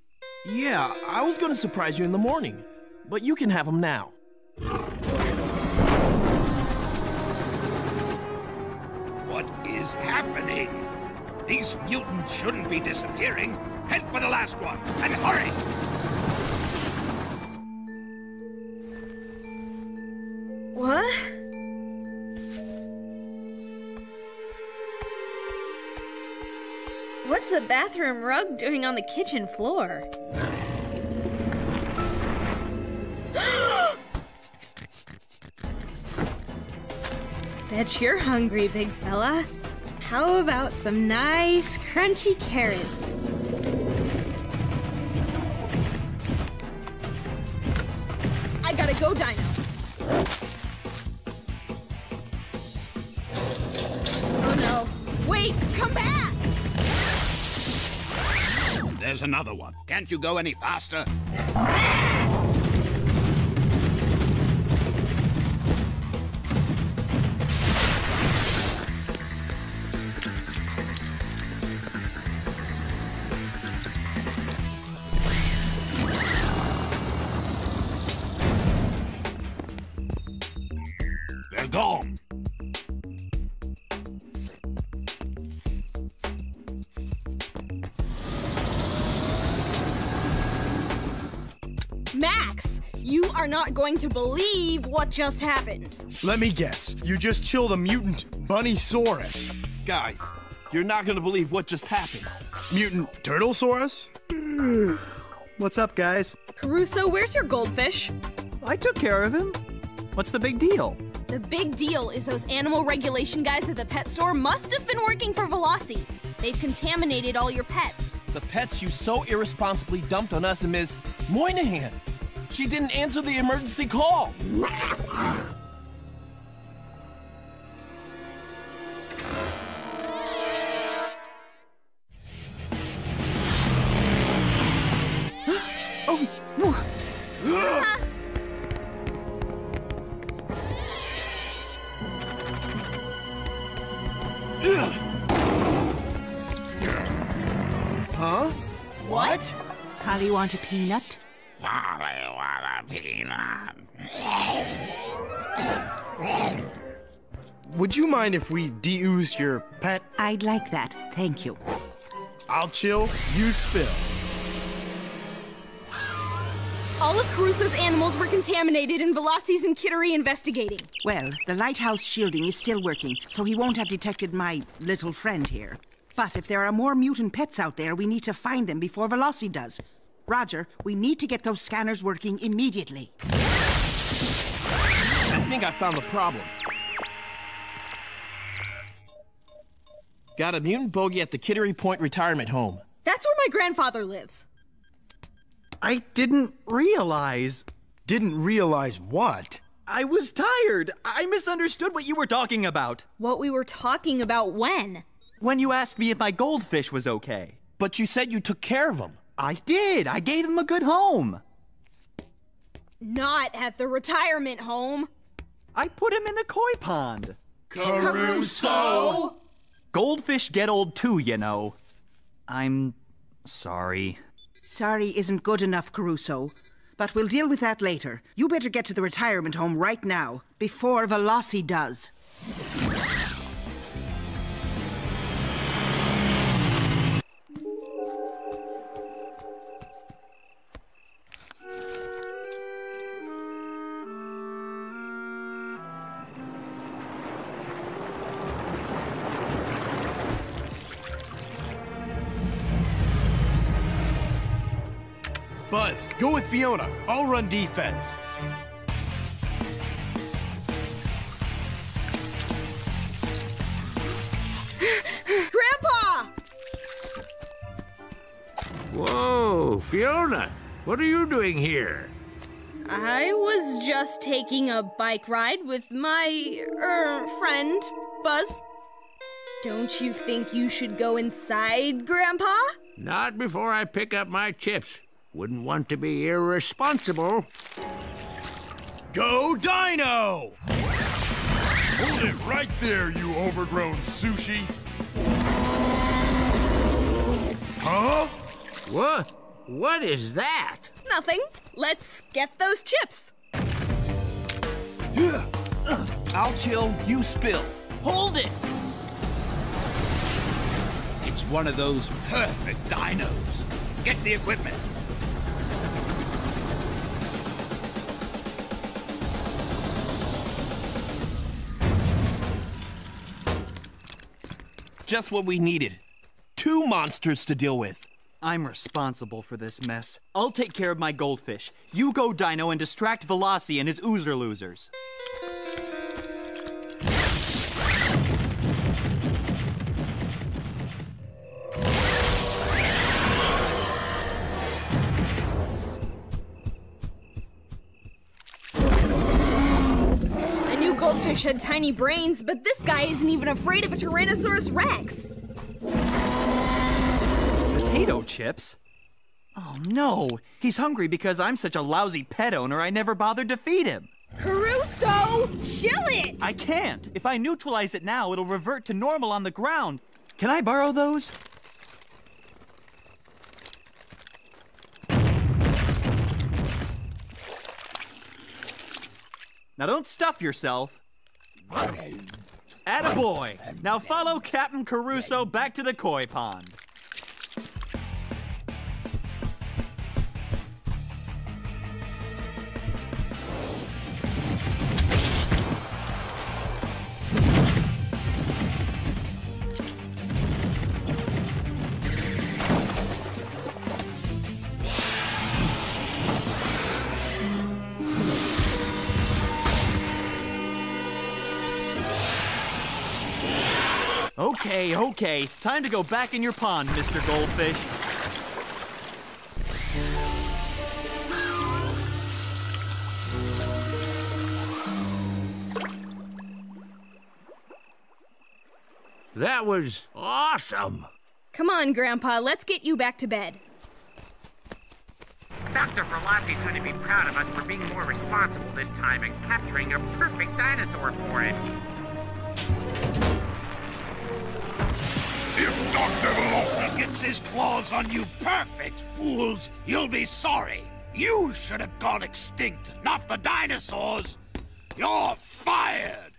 Yeah, I was gonna surprise you in the morning, but you can have him now. Is happening? These mutants shouldn't be disappearing. Head for the last one, and hurry! What? What's the bathroom rug doing on the kitchen floor? Bet you're hungry, big fella. How about some nice, crunchy carrots? I gotta go, Dino. Oh no. Wait, come back! There's another one. Can't you go any faster? Gone. Max, you are not going to believe what just happened. Let me guess. You just chilled a mutant bunnysaurus. Guys, you're not going to believe what just happened. Mutant turtlesaurus? What's up, guys? Caruso, where's your goldfish? I took care of him. What's the big deal? The big deal is those animal regulation guys at the pet store must have been working for Veloci. They've contaminated all your pets. The pets you so irresponsibly dumped on us and Ms. Moynihan. She didn't answer the emergency call. Want a peanut? I want a peanut. Would you mind if we de-ooze your pet? I'd like that, thank you. I'll chill, you spill. All of Caruso's animals were contaminated and Veloci's and Kittery investigating. Well, the lighthouse shielding is still working, so he won't have detected my little friend here. But if there are more mutant pets out there, we need to find them before Veloci does. Roger, we need to get those scanners working immediately. I think I found the problem. Got a mutant bogey at the Kittery Point retirement home. That's where my grandfather lives. I didn't realize... Didn't realize what? I was tired. I misunderstood what you were talking about. What we were talking about when? When you asked me if my goldfish was okay. But you said you took care of him. I did. I gave him a good home. Not at the retirement home. I put him in the koi pond. Caruso! Goldfish get old too, you know. I'm sorry. Sorry isn't good enough, Caruso. But we'll deal with that later. You better get to the retirement home right now, before Veloci does. Buzz, go with Fiona. I'll run defense. Grandpa! Whoa, Fiona, what are you doing here? I was just taking a bike ride with my, friend, Buzz. Don't you think you should go inside, Grandpa? Not before I pick up my chips. Wouldn't want to be irresponsible. Go Dino! Hold it right there, you overgrown sushi. Huh? What? What is that? Nothing. Let's get those chips. I'll chill, you spill. Hold it! It's one of those perfect dinos. Get the equipment. Just what we needed. Two monsters to deal with. I'm responsible for this mess. I'll take care of my goldfish. You go, Dino, and distract Veloci and his oozer-losers. Goldfish had tiny brains, but this guy isn't even afraid of a Tyrannosaurus Rex. Potato chips? Oh no, he's hungry because I'm such a lousy pet owner I never bothered to feed him. Caruso, chill it! I can't. If I neutralize it now, it'll revert to normal on the ground. Can I borrow those? Now don't stuff yourself. Attaboy! Now follow Captain Caruso back to the koi pond. Okay, okay. Time to go back in your pond, Mr. Goldfish. That was awesome! Come on, Grandpa, let's get you back to bed. Dr. Veloci's going to be proud of us for being more responsible this time and capturing a perfect dinosaur for it. If Dr. Veloci gets his claws on you perfect fools, you'll be sorry. You should have gone extinct, not the dinosaurs. You're fired.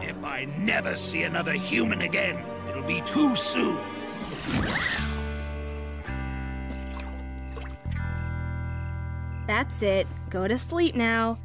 If I never see another human again, it'll be too soon. That's it. Go to sleep now.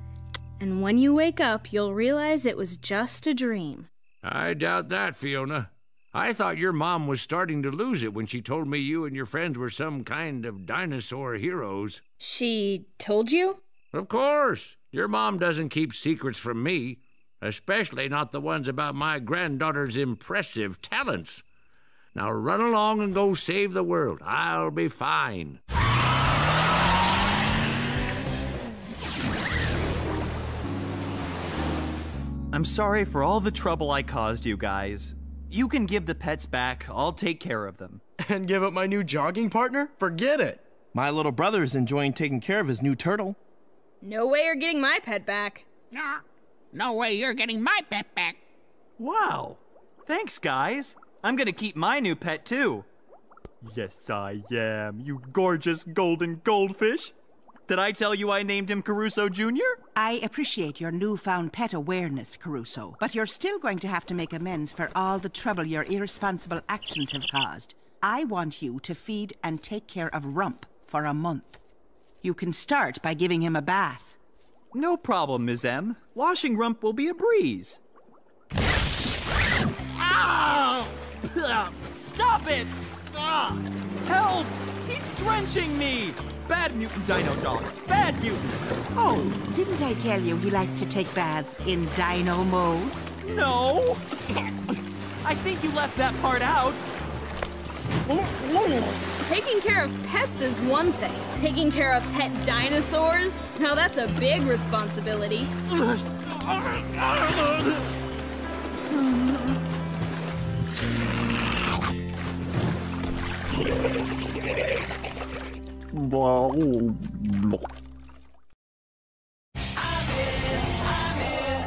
And when you wake up, you'll realize it was just a dream. I doubt that, Fiona. I thought your mom was starting to lose it when she told me you and your friends were some kind of dinosaur heroes. She told you? Of course. Your mom doesn't keep secrets from me, especially not the ones about my granddaughter's impressive talents. Now run along and go save the world. I'll be fine. I'm sorry for all the trouble I caused you guys. You can give the pets back, I'll take care of them. And give up my new jogging partner? Forget it! My little brother is enjoying taking care of his new turtle. No way you're getting my pet back. No way you're getting my pet back. Wow. Thanks, guys. I'm gonna keep my new pet too. Yes, I am, you gorgeous golden goldfish. Did I tell you I named him Caruso Jr.? I appreciate your newfound pet awareness, Caruso, but you're still going to have to make amends for all the trouble your irresponsible actions have caused. I want you to feed and take care of Rump for a month. You can start by giving him a bath. No problem, Ms. M. Washing Rump will be a breeze. Ow! Stop it! Ah! Help! He's drenching me! Bad mutant dino dog. Bad mutant. Oh, didn't I tell you he likes to take baths in dino mode? No. I think you left that part out. Taking care of pets is one thing. Taking care of pet dinosaurs? Now that's a big responsibility. I'm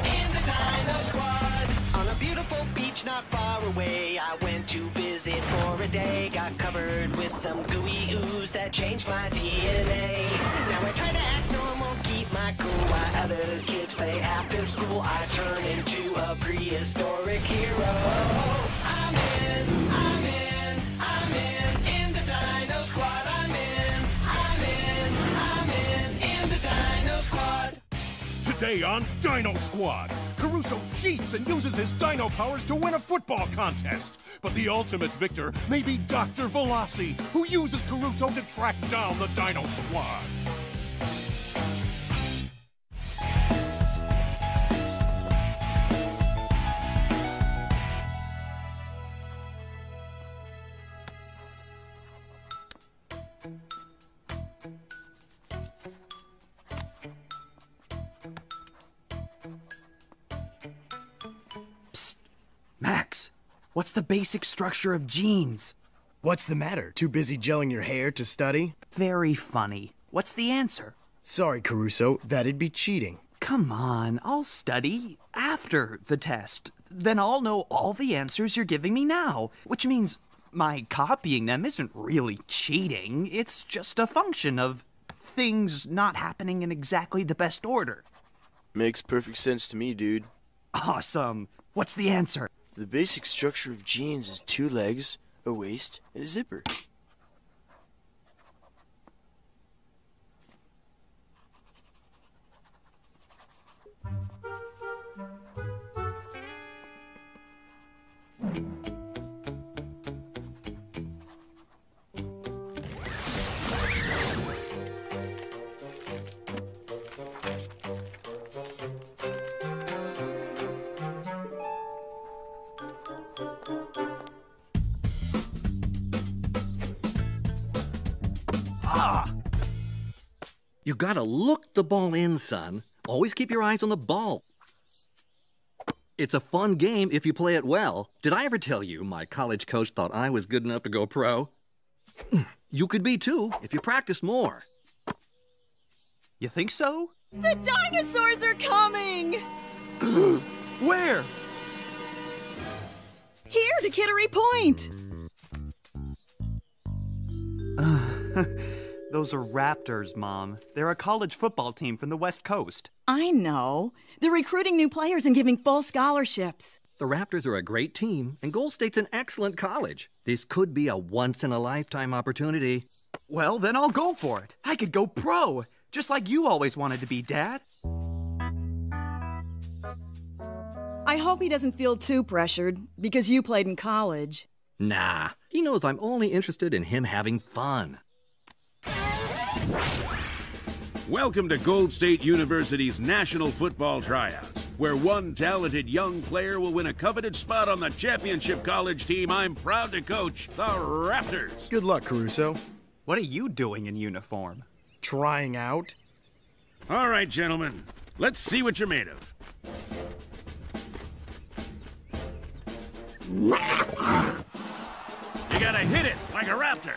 in the Dino Squad. On a beautiful beach not far away, I went to visit for a day. Got covered with some gooey ooze that changed my DNA. Now I try to act normal, keep my cool while other kids play after school. I turn into a prehistoric hero. I'm in the Dino Squad. Today on Dino Squad, Caruso cheats and uses his dino powers to win a football contest. But the ultimate victor may be Dr. Veloci, who uses Caruso to track down the Dino Squad. What's the basic structure of genes? What's the matter? Too busy gelling your hair to study? Very funny. What's the answer? Sorry, Caruso. That'd be cheating. Come on, I'll study after the test. Then I'll know all the answers you're giving me now, which means my copying them isn't really cheating. It's just a function of things not happening in exactly the best order. Makes perfect sense to me, dude. Awesome. What's the answer? The basic structure of genes is 2 legs, a waist, and a zipper. You gotta look the ball in, son. Always keep your eyes on the ball. It's a fun game if you play it well. Did I ever tell you my college coach thought I was good enough to go pro? You could be too if you practice more. You think so? The dinosaurs are coming! Where? Here to Kittery Point. Those are Raptors, Mom. They're a college football team from the West Coast. I know. They're recruiting new players and giving full scholarships. The Raptors are a great team, and Gold State's an excellent college. This could be a once-in-a-lifetime opportunity. Well, then I'll go for it. I could go pro, just like you always wanted to be, Dad. I hope he doesn't feel too pressured, because you played in college. Nah, he knows I'm only interested in him having fun. Welcome to Gold State University's National Football Tryouts, where one talented young player will win a coveted spot on the championship college team I'm proud to coach, the Raptors. Good luck, Caruso. What are you doing in uniform? Trying out. All right, gentlemen, let's see what you're made of. You gotta hit it like a raptor.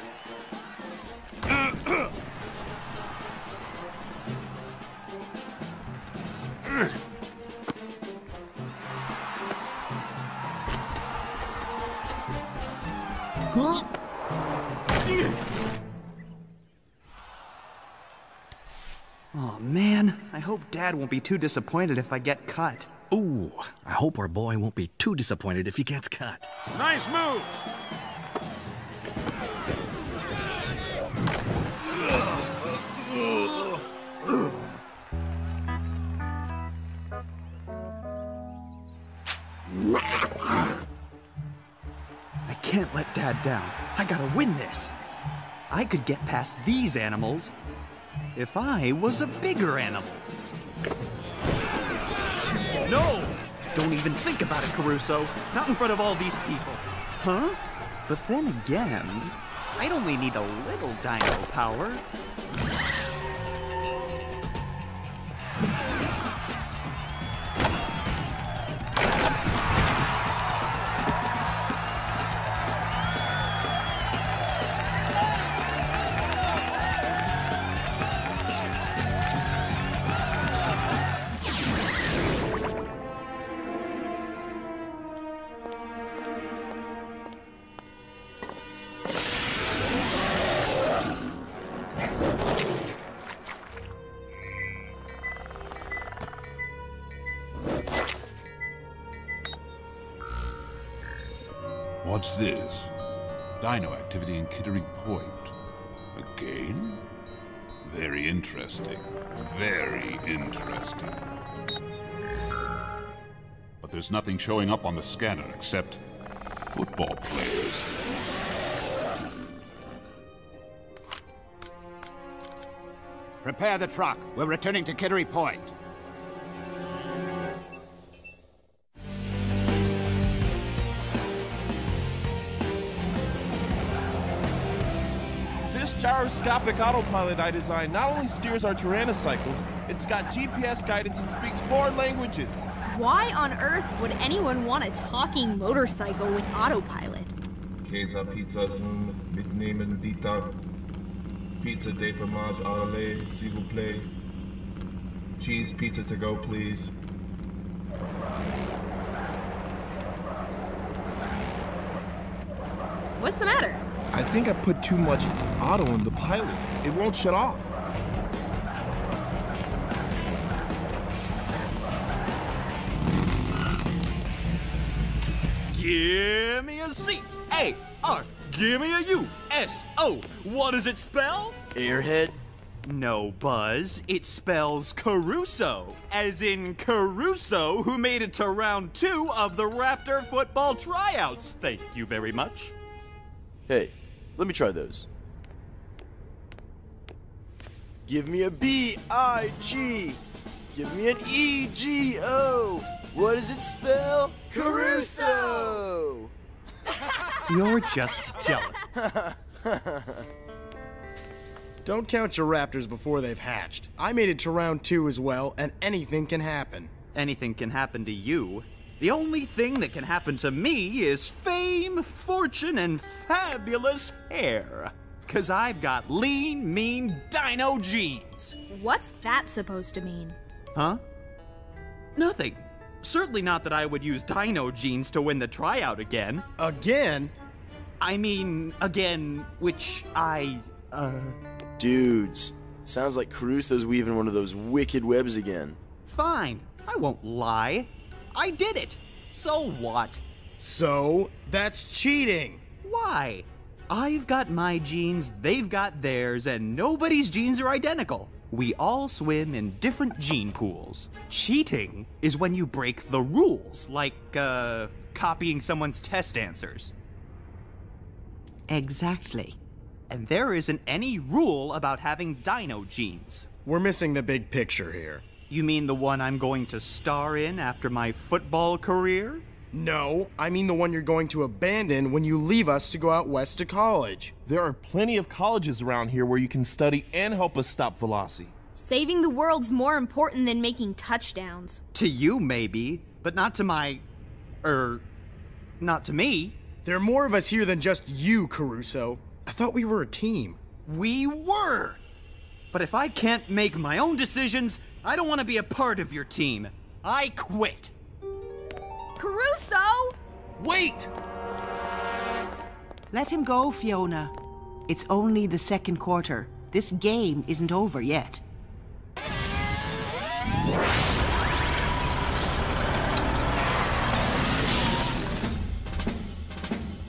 Oh man, I hope Dad won't be too disappointed if I get cut. Ooh, I hope our boy won't be too disappointed if he gets cut. Nice moves! I can't let Dad down. I gotta win this. I could get past these animals if I was a bigger animal. No! Don't even think about it, Caruso. Not in front of all these people. Huh? But then again, I'd only need a little dino power. What's this? Dino activity in Kittery Point. Again? Very interesting. Very interesting. But there's nothing showing up on the scanner except football players. Prepare the truck. We're returning to Kittery Point. Gyroscopic autopilot I designed not only steers our Tyrannocycles, it's got GPS guidance and speaks 4 languages. Why on earth would anyone want a talking motorcycle with autopilot? Kesa pizza zoom, mitnehmen dita, pizza de fromage à la s'il vous plaît, cheese pizza to go please. What's the matter? I think I put too much auto in the pilot. It won't shut off. Give me a C-A-R. Give me a U-S-O. What does it spell? Airhead? No, Buzz. It spells Caruso. As in Caruso, who made it to round 2 of the Raptor football tryouts. Thank you very much. Hey. Let me try those. Give me a B-I-G. Give me an E-G-O. What does it spell? Caruso! You're just jealous. Don't count your raptors before they've hatched. I made it to round 2 as well, and anything can happen. Anything can happen to you. The only thing that can happen to me is fame, fortune, and fabulous hair. 'Cause I've got lean, mean dino genes. What's that supposed to mean? Huh? Nothing. Certainly not that I would use dino genes to win the tryout again. Again? I mean, again, which Dudes, sounds like Caruso's weaving one of those wicked webs again. Fine, I won't lie. I did it! So what? So, that's cheating! Why? I've got my genes, they've got theirs, and nobody's genes are identical. We all swim in different gene pools. Cheating is when you break the rules, like, copying someone's test answers. Exactly. And there isn't any rule about having dino genes. We're missing the big picture here. You mean the one I'm going to star in after my football career? No, I mean the one you're going to abandon when you leave us to go out west to college. There are plenty of colleges around here where you can study and help us stop Veloci. Saving the world's more important than making touchdowns. To you, maybe, but not to my... not to me. There are more of us here than just you, Caruso. I thought we were a team. We were! But if I can't make my own decisions, I don't want to be a part of your team. I quit. Caruso! Wait! Let him go, Fiona. It's only the second quarter. This game isn't over yet.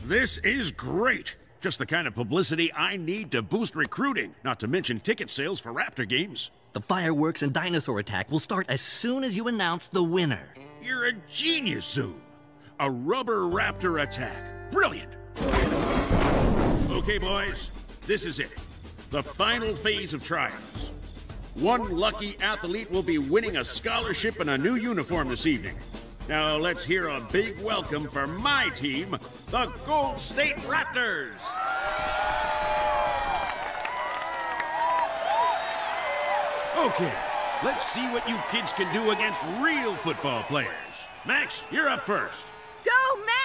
This is great. Just the kind of publicity I need to boost recruiting, not to mention ticket sales for Raptor games. The fireworks and dinosaur attack will start as soon as you announce the winner. You're a genius, Zoom. A rubber raptor attack. Brilliant. Okay, boys, this is it. The final phase of trials. One lucky athlete will be winning a scholarship and a new uniform this evening. Now let's hear a big welcome for my team, the Gold State Raptors! Okay, let's see what you kids can do against real football players. Max, you're up first. Go, Max!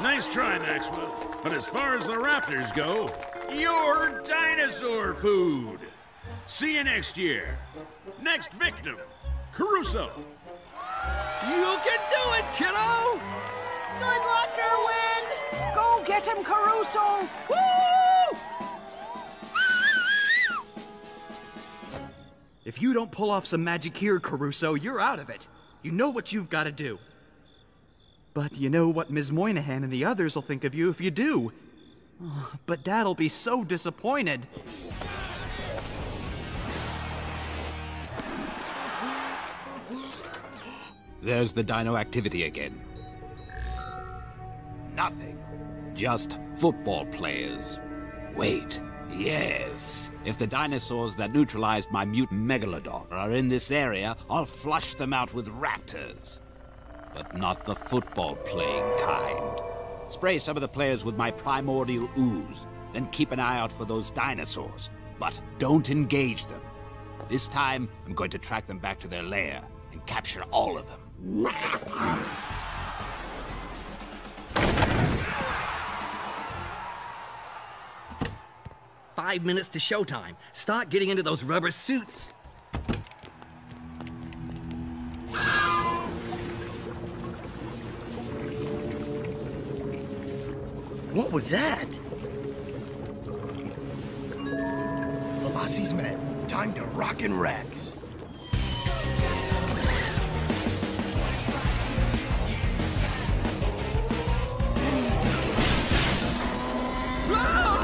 Nice try, Maxwell. But as far as the Raptors go, your dinosaur food. See you next year. Next victim, Caruso. You can do it, kiddo! Good luck, Irwin! Go get him, Caruso! Woo! If you don't pull off some magic here, Caruso, you're out of it. You know what you've got to do. But you know what Ms. Moynihan and the others will think of you if you do. But Dad'll be so disappointed. There's the dino activity again. Nothing. Just football players. Wait. Yes. If the dinosaurs that neutralized my mutant megalodon are in this area, I'll flush them out with raptors. But not the football-playing kind. Spray some of the players with my primordial ooze, then keep an eye out for those dinosaurs. But don't engage them. This time, I'm going to track them back to their lair and capture all of them. "5 minutes to showtime. Start getting into those rubber suits." What was that? Veloci's men, time to rockin' Rex. Ah!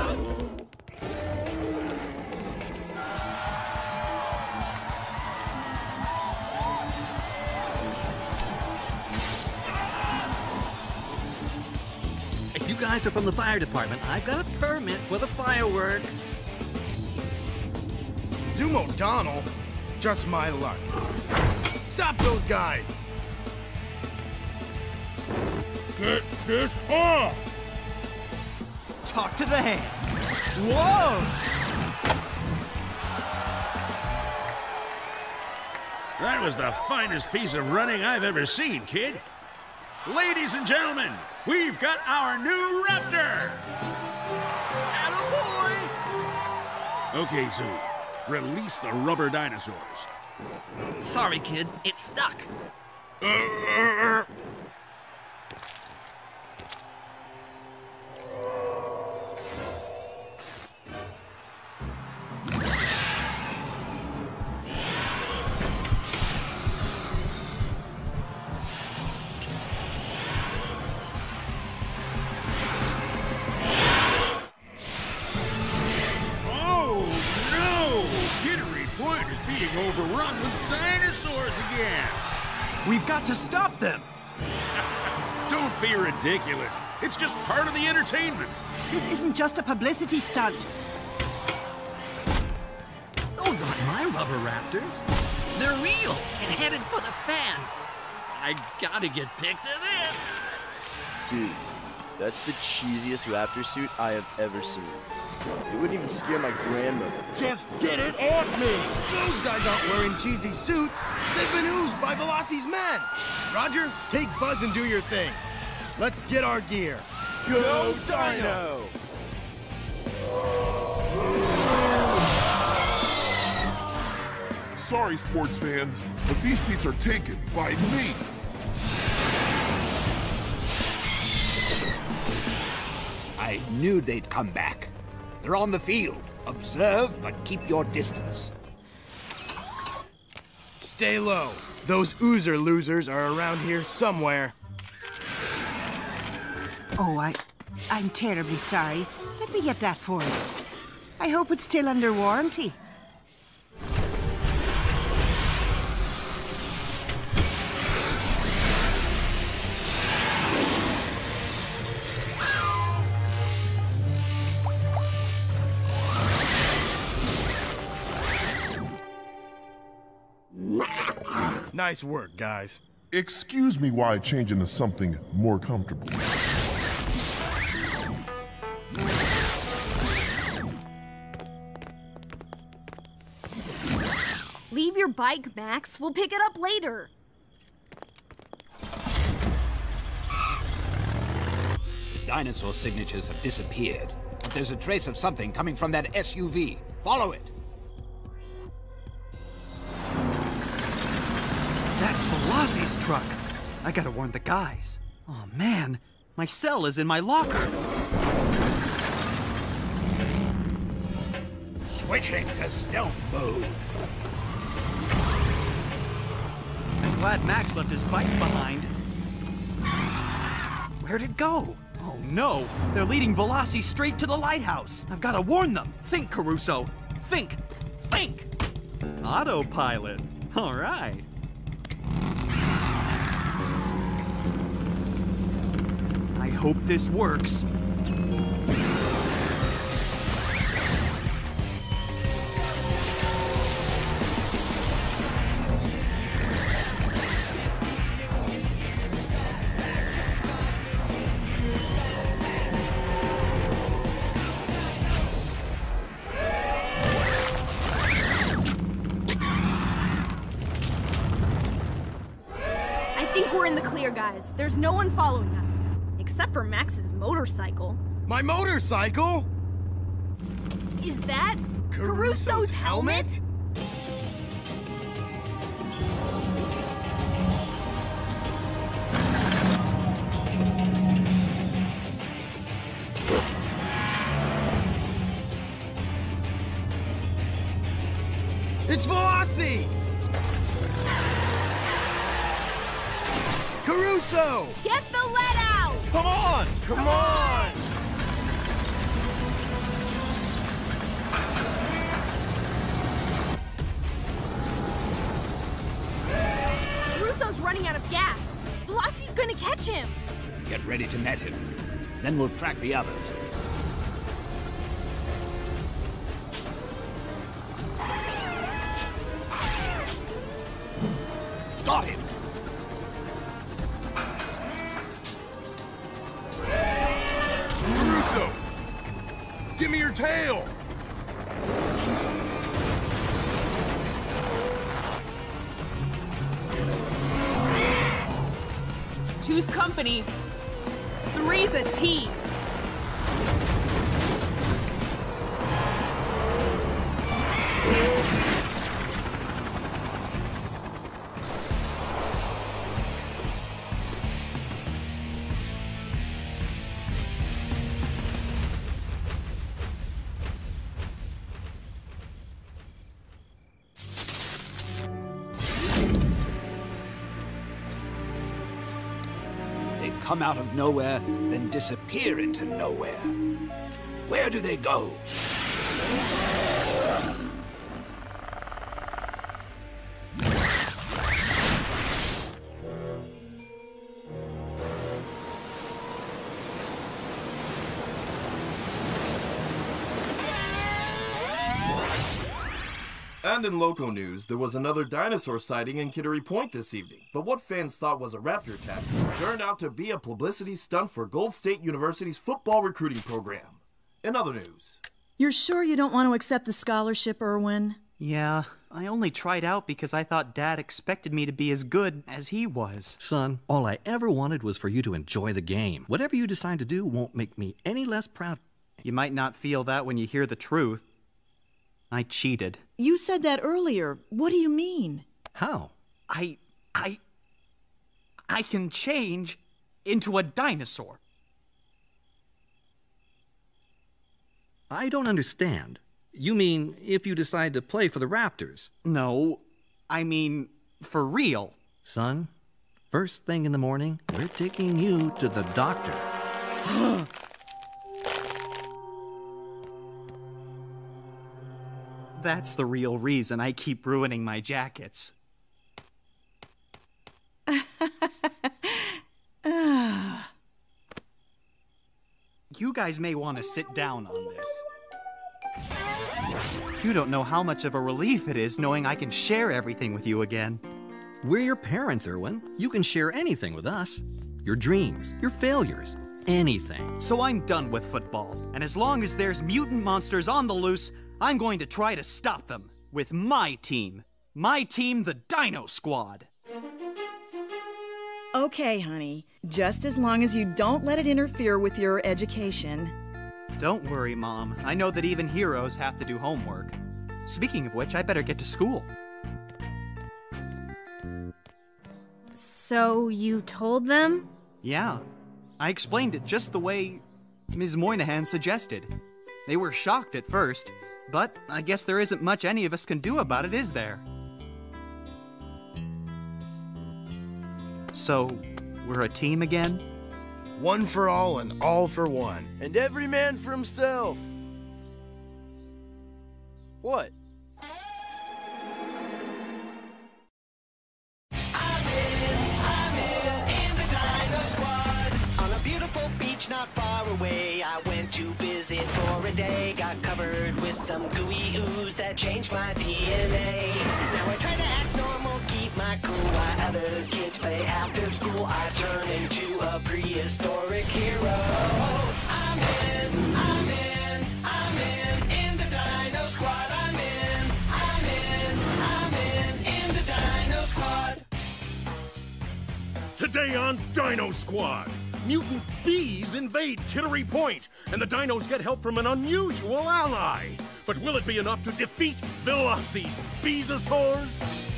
Guys are from the fire department. I've got a permit for the fireworks. Zoom O'Donnell? Just my luck. Stop those guys! Get this off! Talk to the hand. Whoa! That was the finest piece of running I've ever seen, kid. Ladies and gentlemen, we've got our new raptor! Attaboy! Okay, Zoom. Release the rubber dinosaurs. Sorry, kid. It's stuck. Overrun with dinosaurs again! We've got to stop them! Don't be ridiculous. It's just part of the entertainment. This isn't just a publicity stunt. Those aren't my rubber raptors. They're real and headed for the fans. I gotta get pics of this! Dude, that's the cheesiest raptor suit I have ever seen. It wouldn't even scare my grandmother. Just get it off me! Those guys aren't wearing cheesy suits. They've been oozed by Veloci's men. Roger, take Buzz and do your thing. Let's get our gear. Go Dino! Sorry, sports fans, but these seats are taken by me. I knew they'd come back. They're on the field. Observe, but keep your distance. Stay low. Those oozer losers are around here somewhere. Oh, I'm terribly sorry. Let me get that for you. I hope it's still under warranty. Nice work, guys. Excuse me while I change into something more comfortable. Leave your bike, Max. We'll pick it up later. The dinosaur signatures have disappeared, but there's a trace of something coming from that SUV. Follow it. That's Veloci's truck. I gotta warn the guys. Oh man, my cell is in my locker. Switching to stealth mode. I'm glad Max left his bike behind. Where'd it go? Oh no, they're leading Veloci straight to the lighthouse. I've gotta warn them. Think, Caruso. Think. Think! Autopilot. All right. I hope this works. Guys, there's no one following us, except for Max's motorcycle. My motorcycle? Is that Caruso's helmet? It's Veloci! Caruso! Get the lead out! Come on! Come on! Caruso's running out of gas. Veloci's gonna catch him. Get ready to net him. Then we'll track the others. Got him! Give me your tail! Two's company, three's a team. Come out of nowhere, then disappear into nowhere. Where do they go? And in local news, there was another dinosaur sighting in Kittery Point this evening, but what fans thought was a raptor attack turned out to be a publicity stunt for Gold State University's football recruiting program. In other news... You're sure you don't want to accept the scholarship, Irwin? Yeah, I only tried out because I thought Dad expected me to be as good as he was. Son, all I ever wanted was for you to enjoy the game. Whatever you decide to do won't make me any less proud. You might not feel that when you hear the truth. I cheated. You said that earlier. What do you mean? How? I can change into a dinosaur. I don't understand. You mean if you decide to play for the Raptors? No, I mean for real. Son, first thing in the morning, we're taking you to the doctor. That's the real reason I keep ruining my jackets. You guys may want to sit down on this. You don't know how much of a relief it is knowing I can share everything with you again. We're your parents, Erwin. You can share anything with us. Your dreams, your failures, anything. So I'm done with football. And as long as there's mutant monsters on the loose, I'm going to try to stop them with my team. My team, the Dino Squad. Okay, honey. Just as long as you don't let it interfere with your education. Don't worry, Mom. I know that even heroes have to do homework. Speaking of which, I better get to school. So you told them? Yeah. I explained it just the way Ms. Moynihan suggested. They were shocked at first, but I guess there isn't much any of us can do about it, is there? So, we're a team again? One for all and all for one. And every man for himself. What? I'm in the Dino Squad. On a beautiful beach not far away, I went to visit for a day. Got covered with some gooey ooze that changed my DNA. Now I try to act normal, keep my cool while other kids play after school. I turn into a prehistoric hero. I'm in the Dino Squad. I'm in the Dino Squad. Today on Dino Squad, mutant bees invade Kittery Point, and the dinos get help from an unusual ally. But will it be enough to defeat Veloci's Beesasaurs?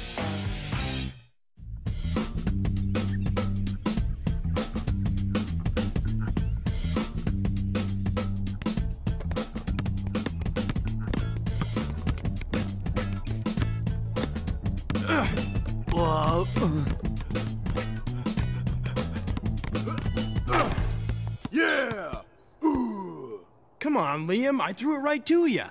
Yeah! Come on, Liam, I threw it right to ya.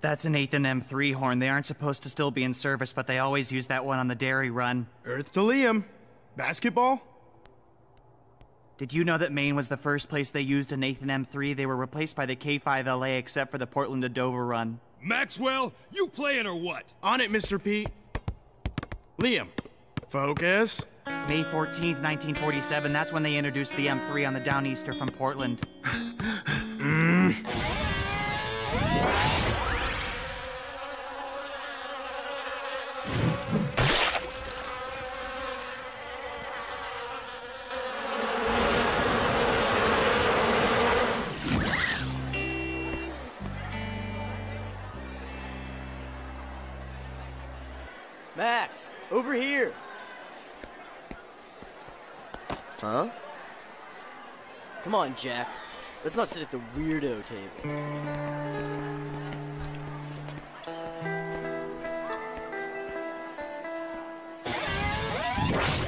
That's a Nathan M3 horn. They aren't supposed to still be in service, but they always use that one on the dairy run. Earth to Liam. Basketball? Did you know that Maine was the first place they used a Nathan M3? They were replaced by the K5LA except for the Portland to Dover run. Maxwell, you playing or what? On it, Mr. Pete. Liam, focus. May 14th, 1947, that's when they introduced the M3 on the Downeaster from Portland. Max, over here. Huh? Come on, Jack. Let's not sit at the weirdo table.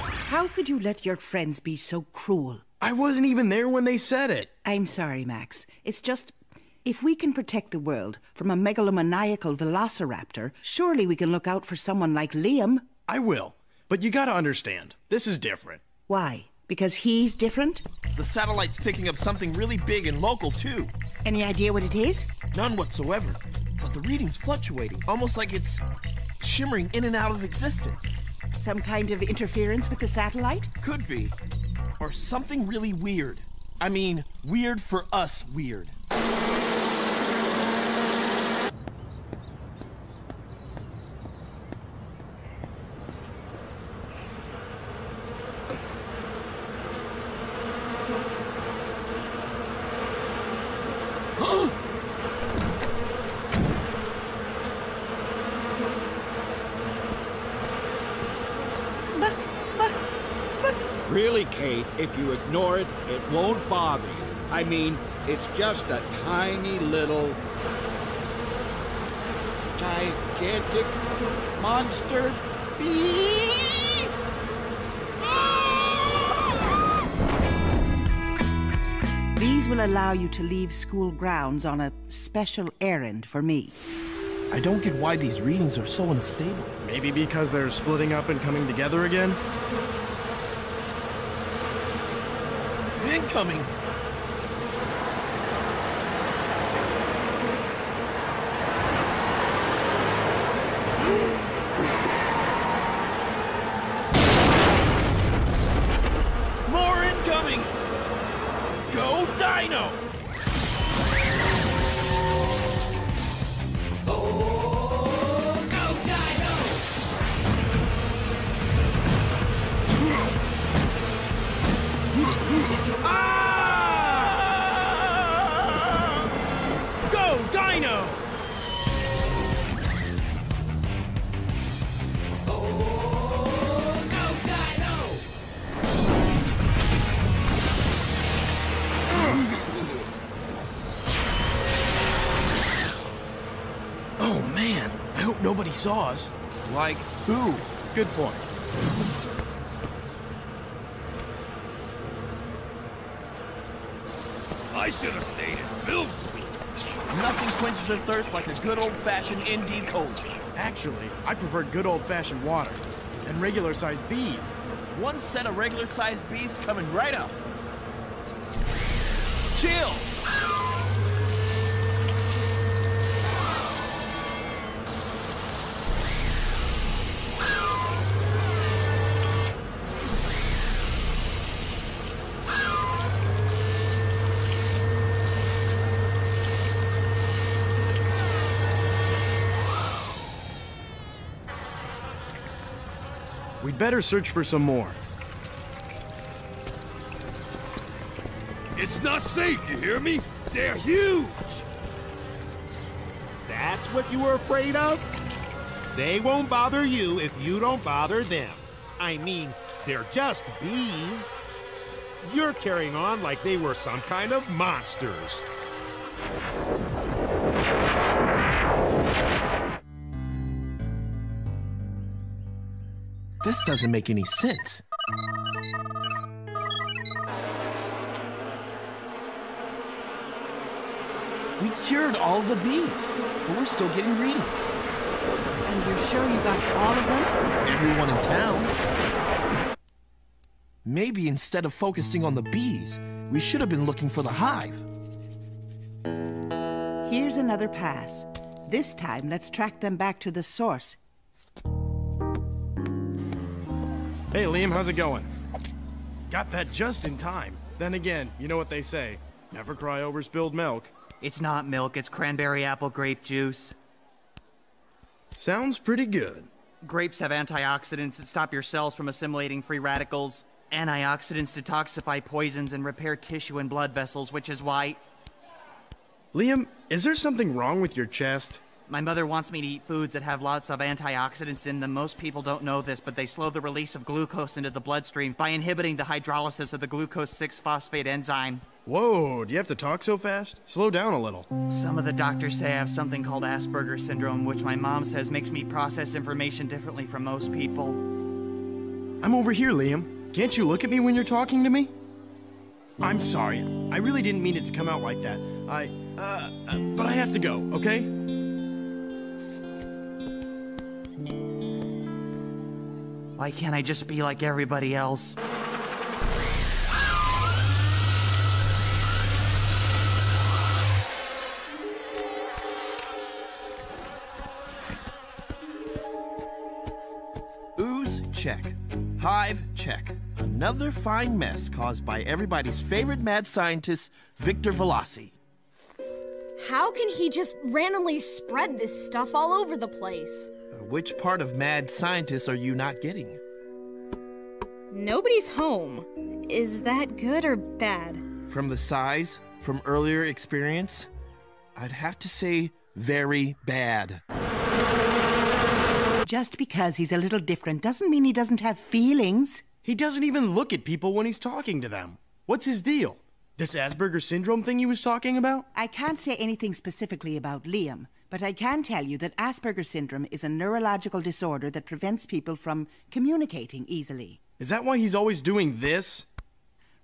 How could you let your friends be so cruel? I wasn't even there when they said it. I'm sorry, Max. It's just, if we can protect the world from a megalomaniacal velociraptor, surely we can look out for someone like Liam. I will. But you gotta understand, this is different. Why? Because he's different? The satellite's picking up something really big and local, too. Any idea what it is? None whatsoever. But the reading's fluctuating, almost like it's shimmering in and out of existence. Some kind of interference with the satellite? Could be. Or something really weird. I mean, weird for us weird. Really, Kate, if you ignore it, it won't bother you. I mean, it's just a tiny little gigantic monster bee. These will allow you to leave school grounds on a special errand for me. I don't get why these readings are so unstable. Maybe because they're splitting up and coming together again? Incoming! Nobody saw us. Like who? Good point. I should have stayed in film school. Nothing quenches your thirst like a good old-fashioned ND cold. Actually, I prefer good old-fashioned water and regular-sized bees. One set of regular-sized bees coming right up. Chill. Better search for some more. It's not safe, you hear me? They're huge! That's what you were afraid of? They won't bother you if you don't bother them. I mean, they're just bees. You're carrying on like they were some kind of monsters. This doesn't make any sense. We cured all the bees, but we're still getting readings. And you're sure you got all of them? Everyone in town. Maybe instead of focusing on the bees, we should have been looking for the hive. Here's another pass. This time, let's track them back to the source. Hey, Liam, how's it going? Got that just in time. Then again, you know what they say. Never cry over spilled milk. It's not milk, it's cranberry apple grape juice. Sounds pretty good. Grapes have antioxidants that stop your cells from assimilating free radicals. Antioxidants detoxify poisons and repair tissue and blood vessels, which is why... Liam, is there something wrong with your chest? My mother wants me to eat foods that have lots of antioxidants in them. Most people don't know this, but they slow the release of glucose into the bloodstream by inhibiting the hydrolysis of the glucose-6-phosphate enzyme. Whoa, do you have to talk so fast? Slow down a little. Some of the doctors say I have something called Asperger's Syndrome, which my mom says makes me process information differently from most people. I'm over here, Liam. Can't you look at me when you're talking to me? I'm sorry. I really didn't mean it to come out like that. But I have to go, okay? Why can't I just be like everybody else? Ooze, check. Hive, check. Another fine mess caused by everybody's favorite mad scientist, Victor Veloci. How can he just randomly spread this stuff all over the place? Which part of mad scientist are you not getting? Nobody's home. Is that good or bad? From the size, from earlier experience, I'd have to say very bad. Just because he's a little different doesn't mean he doesn't have feelings. He doesn't even look at people when he's talking to them. What's his deal? This Asperger's Syndrome thing he was talking about? I can't say anything specifically about Liam, but I can tell you that Asperger's Syndrome is a neurological disorder that prevents people from communicating easily. Is that why he's always doing this?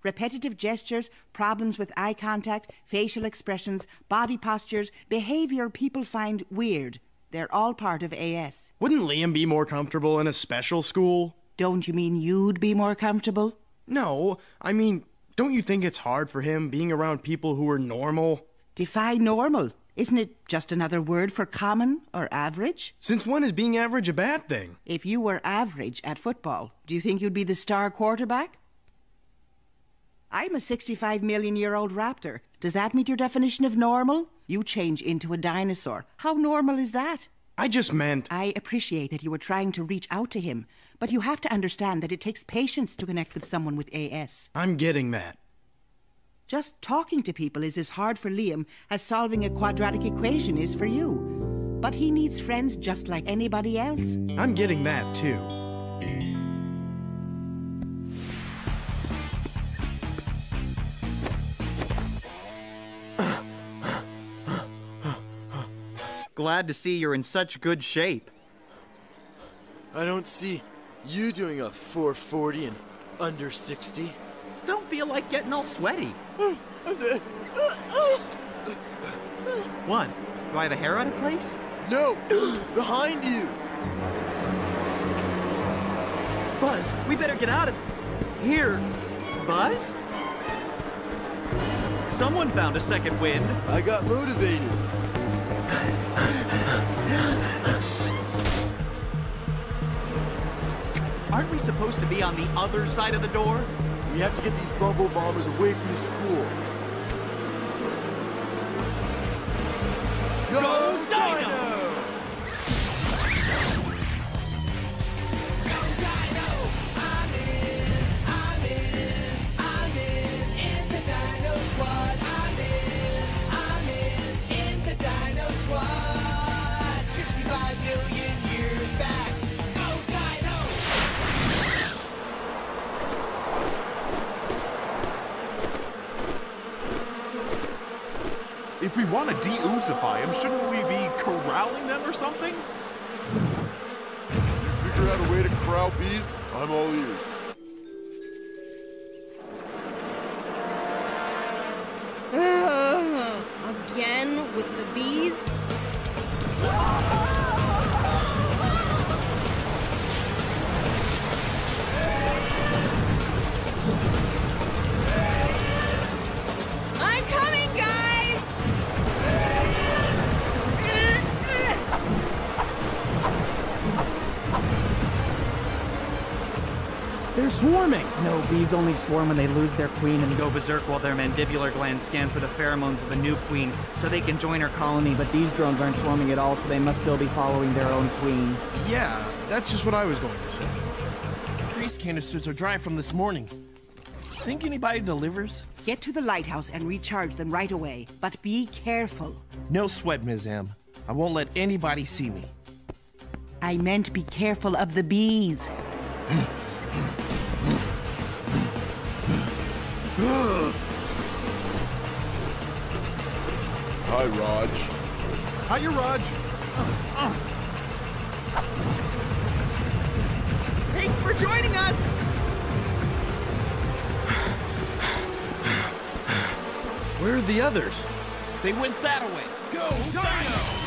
Repetitive gestures, problems with eye contact, facial expressions, body postures, behavior people find weird. They're all part of AS. Wouldn't Liam be more comfortable in a special school? Don't you mean you'd be more comfortable? No, I mean... Don't you think it's hard for him being around people who are normal? Define normal. Isn't it just another word for common or average? Since when is being average a bad thing? If you were average at football, do you think you'd be the star quarterback? I'm a 65-million-year-old raptor. Does that meet your definition of normal? You change into a dinosaur. How normal is that? I just meant... I appreciate that you were trying to reach out to him, but you have to understand that it takes patience to connect with someone with AS. I'm getting that. Just talking to people is as hard for Liam as solving a quadratic equation is for you. But he needs friends just like anybody else. I'm getting that, too. Glad to see you're in such good shape. I don't see you doing a 440 and under 60. Don't feel like getting all sweaty. What? Do I have a hair out of place? No! Behind you! Buzz, we better get out of here. Buzz? Someone found a second wind. I got motivated. Aren't we supposed to be on the other side of the door? We have to get these bubble bombers away from the school. Go Dino! Go Dino! I'm in the Dino Squad. I'm in the Dino Squad. 65 million years back. If we want to de-oozify them, shouldn't we be corralling them or something? You figure out a way to corral bees? I'm all ears. Again with the bees? They're swarming! No, bees only swarm when they lose their queen and go berserk while their mandibular glands scan for the pheromones of a new queen so they can join her colony, but these drones aren't swarming at all, so they must still be following their own queen. Yeah, that's just what I was going to say. Freeze canisters are dry from this morning. Think anybody delivers? Get to the lighthouse and recharge them right away, but be careful. No sweat, Ms. M. I won't let anybody see me. I meant be careful of the bees. Hi, Rog. Hiya, Rog. Thanks for joining us. Where are the others? They went that away. Go, Dino!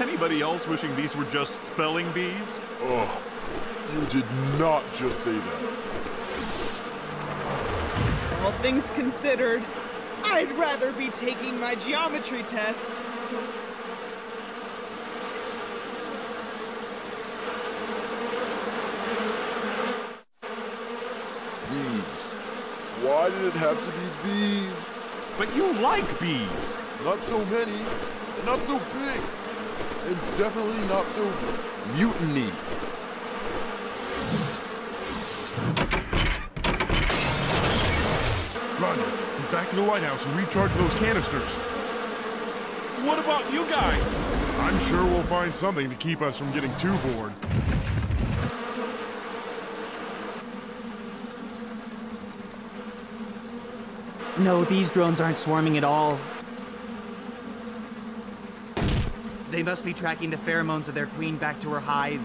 Anybody else wishing these were just spelling bees? Oh, you did not just say that. All things considered, I'd rather be taking my geometry test. Bees. Why did it have to be bees? But you like bees. Not so many, and not so big, and definitely not so mutiny. Roger, get back to the lighthouse and recharge those canisters. What about you guys? I'm sure we'll find something to keep us from getting too bored. No, these drones aren't swarming at all. They must be tracking the pheromones of their queen back to her hive.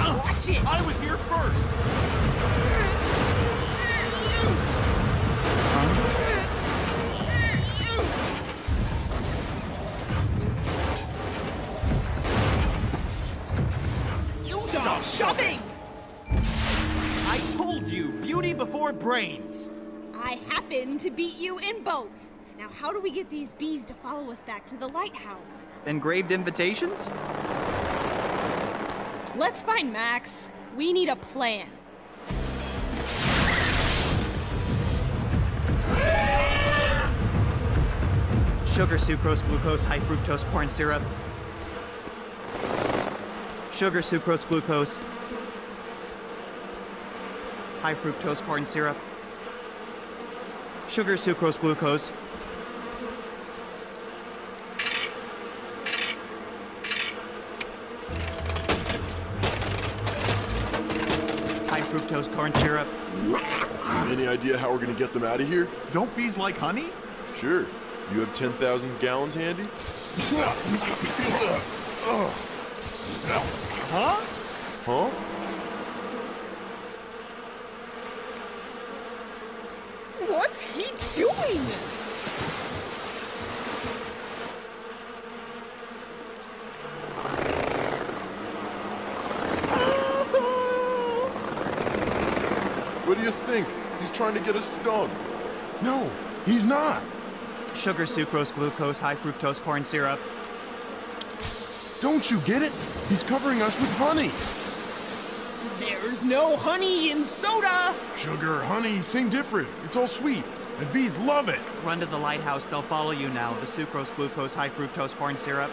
Watch it! I was here first! Shopping! I told you, beauty before brains. I happen to beat you in both. Now how do we get these bees to follow us back to the lighthouse? Engraved invitations? Let's find Max. We need a plan. Sugar, sucrose, glucose, high fructose corn syrup. Sugar, sucrose, glucose, high fructose corn syrup, sugar, sucrose, glucose, high fructose corn syrup. Any idea how we're gonna get them out of here? Don't bees like honey? Sure. You have 10,000 gallons handy? Oh. Huh? Huh? What's he doing? What do you think? He's trying to get us stung. No, he's not. Sugar, sucrose, glucose, high fructose corn syrup. Don't you get it? He's covering us with honey. There's no honey in soda. Sugar, honey, same difference. It's all sweet, and bees love it. Run to the lighthouse. They'll follow you now. The sucrose, glucose, high fructose corn syrup.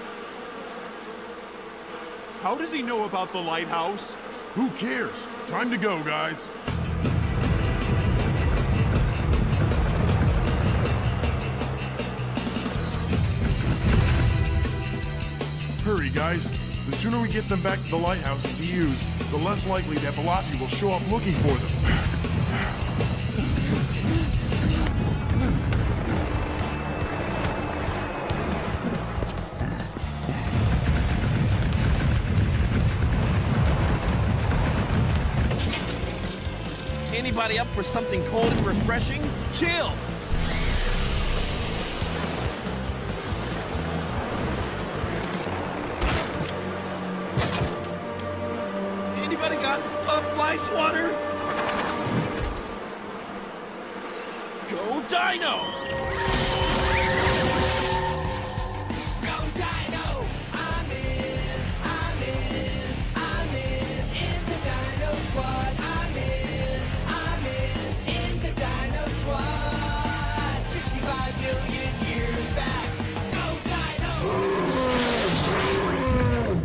How does he know about the lighthouse? Who cares? Time to go, guys. Hurry, guys. The sooner we get them back to the lighthouse and DUs, the less likely that Veloci will show up looking for them. Anybody up for something cold and refreshing? Chill! Ice water. Go Dino! Go Dino! I'm in the Dino Squad. I'm in the Dino Squad. 65 million years back. Go Dino!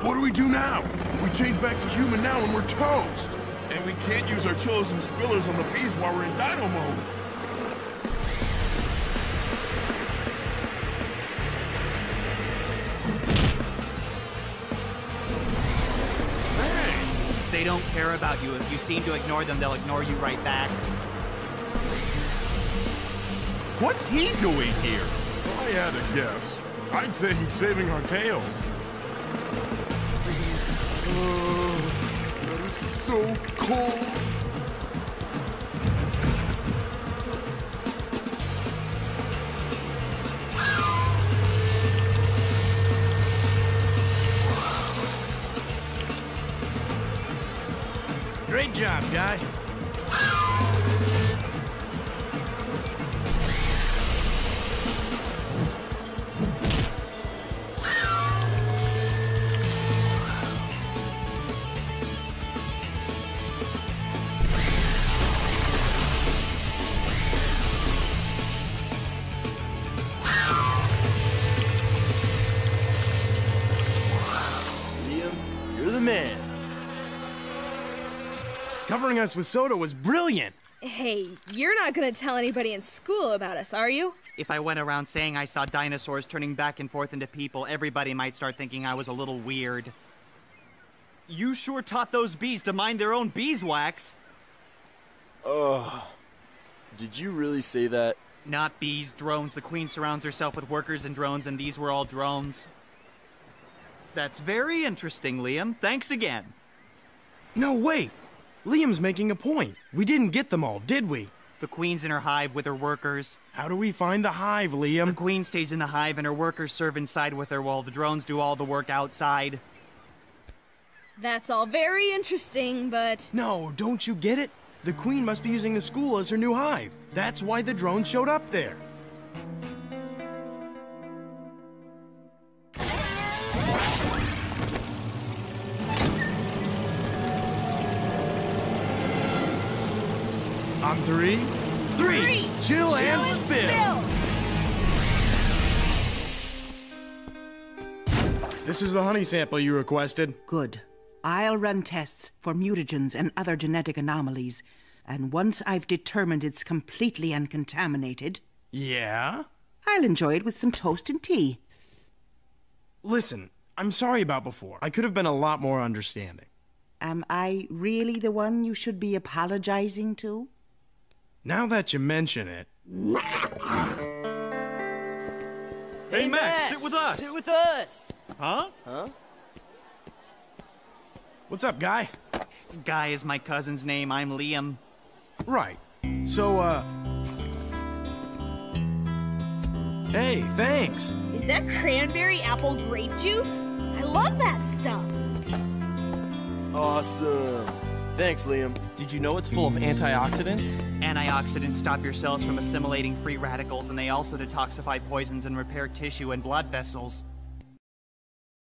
What do we do now? We change back to human now and we're toast! And we can't use our chillers and spillers on the bees while we're in dino mode! Hey! They don't care about you. If you seem to ignore them, they'll ignore you right back. What's he doing here? If I had a guess, I'd say he's saving our tails. That is so cold. Great job, guy. Covering us with soda was brilliant. Hey, you're not gonna tell anybody in school about us, are you? If I went around saying I saw dinosaurs turning back and forth into people, everybody might start thinking I was a little weird. You sure taught those bees to mind their own beeswax. Ugh. Did you really say that? Not bees, drones. The queen surrounds herself with workers and drones, and these were all drones. That's very interesting, Liam. Thanks again. No, wait. Liam's making a point. We didn't get them all, did we? The queen's in her hive with her workers. How do we find the hive, Liam? The queen stays in the hive and her workers serve inside with her while the drones do all the work outside. That's all very interesting, but... No, don't you get it? The queen must be using the school as her new hive. That's why the drone showed up there. On three, chill and spill. This is the honey sample you requested. Good. I'll run tests for mutagens and other genetic anomalies. And once I've determined it's completely uncontaminated... Yeah? I'll enjoy it with some toast and tea. Listen, I'm sorry about before. I could have been a lot more understanding. Am I really the one you should be apologizing to? Now that you mention it... Hey, Max, sit with us! Sit with us! Huh? Huh? What's up, Guy? Guy is my cousin's name. I'm Liam. Right. So, Hey, thanks! Is that cranberry apple grape juice? I love that stuff! Awesome. Thanks, Liam. Did you know it's full of antioxidants? Antioxidants stop your cells from assimilating free radicals, and they also detoxify poisons and repair tissue and blood vessels.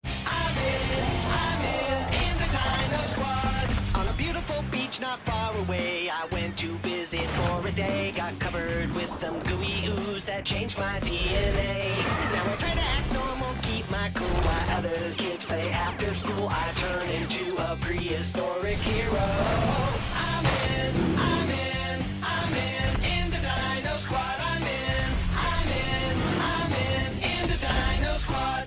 I'm here in the Dino Squad. On a beautiful beach not far away, I went to visit for a day. Got covered with some gooey ooze that changed my DNA. Now I try to act normal, keep my cool while other kids play after school. I turn into a prehistoric hero. I'm in the Dino Squad. I'm in the Dino Squad.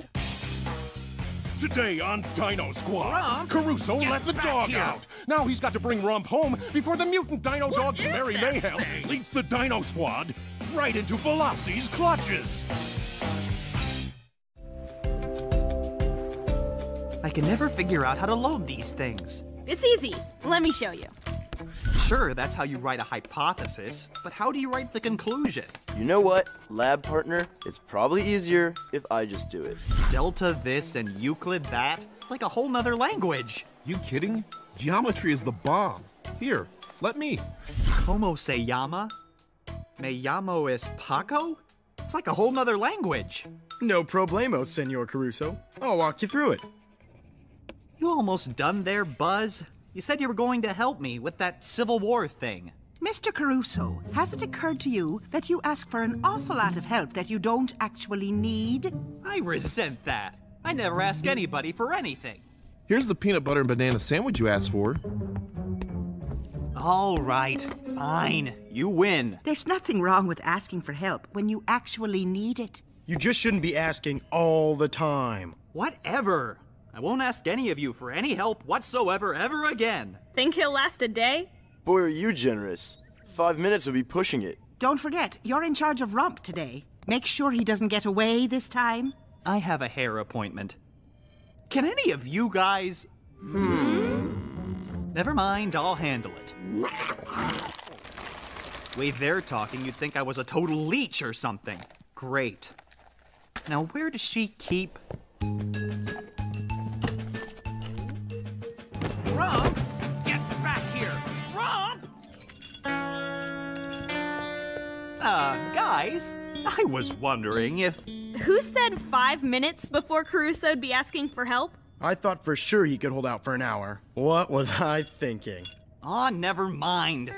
Today on Dino Squad, Caruso let the dog out. Now he's got to bring Rump home before the mutant dino dog's merry mayhem leads the Dino Squad right into Veloci's clutches. I can never figure out how to load these things. It's easy. Let me show you. Sure, that's how you write a hypothesis, but how do you write the conclusion? You know what, lab partner? It's probably easier if I just do it. Delta this and Euclid that? It's like a whole nother language. You kidding? Geometry is the bomb. Here, let me. Como se llama? Me llamo es Paco? It's like a whole nother language. No problemo, Señor Caruso. I'll walk you through it. You almost done there, Buzz? You said you were going to help me with that Civil War thing. Mr. Caruso, has it occurred to you that you ask for an awful lot of help that you don't actually need? I resent that. I never ask anybody for anything. Here's the peanut butter and banana sandwich you asked for. All right, fine. You win. There's nothing wrong with asking for help when you actually need it. You just shouldn't be asking all the time. Whatever. I won't ask any of you for any help whatsoever ever again. Think he'll last a day? Boy, are you generous. 5 minutes would be pushing it. Don't forget, you're in charge of Rump today. Make sure he doesn't get away this time. I have a hair appointment. Can any of you guys... Never mind, I'll handle it. The way they're talking, you'd think I was a total leech or something. Great. Now, where does she keep... Rump, get back here! Rump! Guys, I was wondering if... Who said 5 minutes before Caruso'd be asking for help? I thought for sure he could hold out for an hour. What was I thinking? Aw, never mind.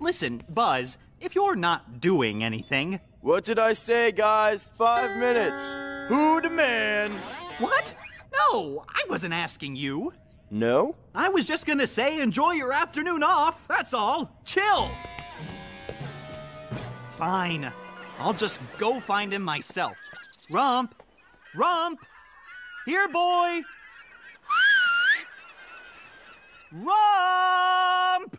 Listen, Buzz, if you're not doing anything... What did I say, guys? 5 minutes. Who the man? What? No, I wasn't asking you. No? I was just gonna say enjoy your afternoon off, that's all. Chill! Fine. I'll just go find him myself. Rump! Rump! Here, boy! Rump!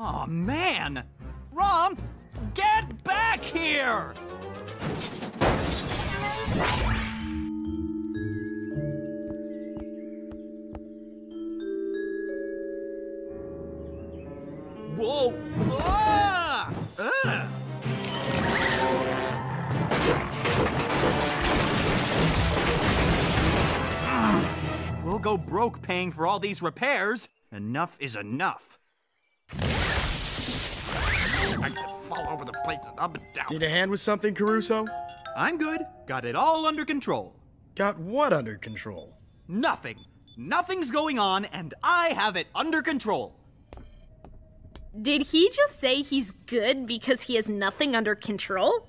Oh man! Rump! Get back here! Whoa! Ah! Ugh! We'll go broke paying for all these repairs. Enough is enough. I could fall over the plate and up and down. Need a hand with something, Caruso? I'm good. Got it all under control. Got what under control? Nothing. Nothing's going on, and I have it under control. Did he just say he's good because he has nothing under control?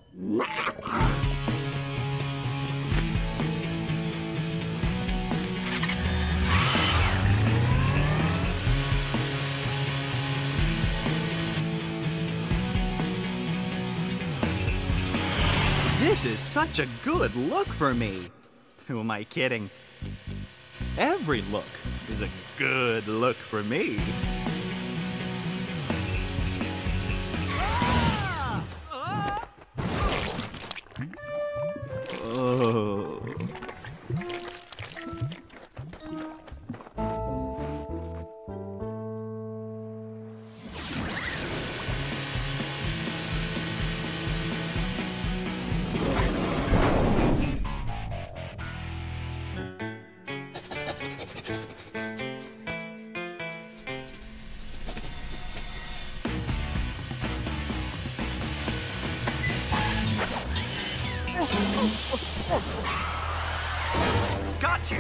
This is such a good look for me. Who am I kidding? Every look is a good look for me. Oh. Got you!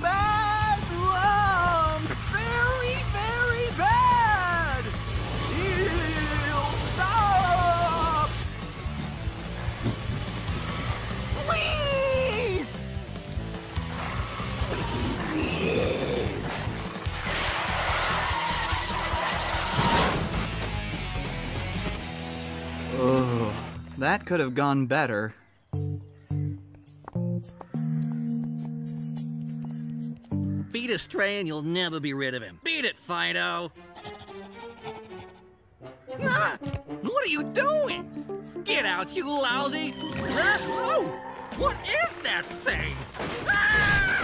Bad lump! Very, very bad! He'll stop! Please! Oh, that could have gone better. Beat a stray and you'll never be rid of him. Beat it, Fido! Ah, what are you doing? Get out, you lousy! Ah, oh, what is that thing? Ah!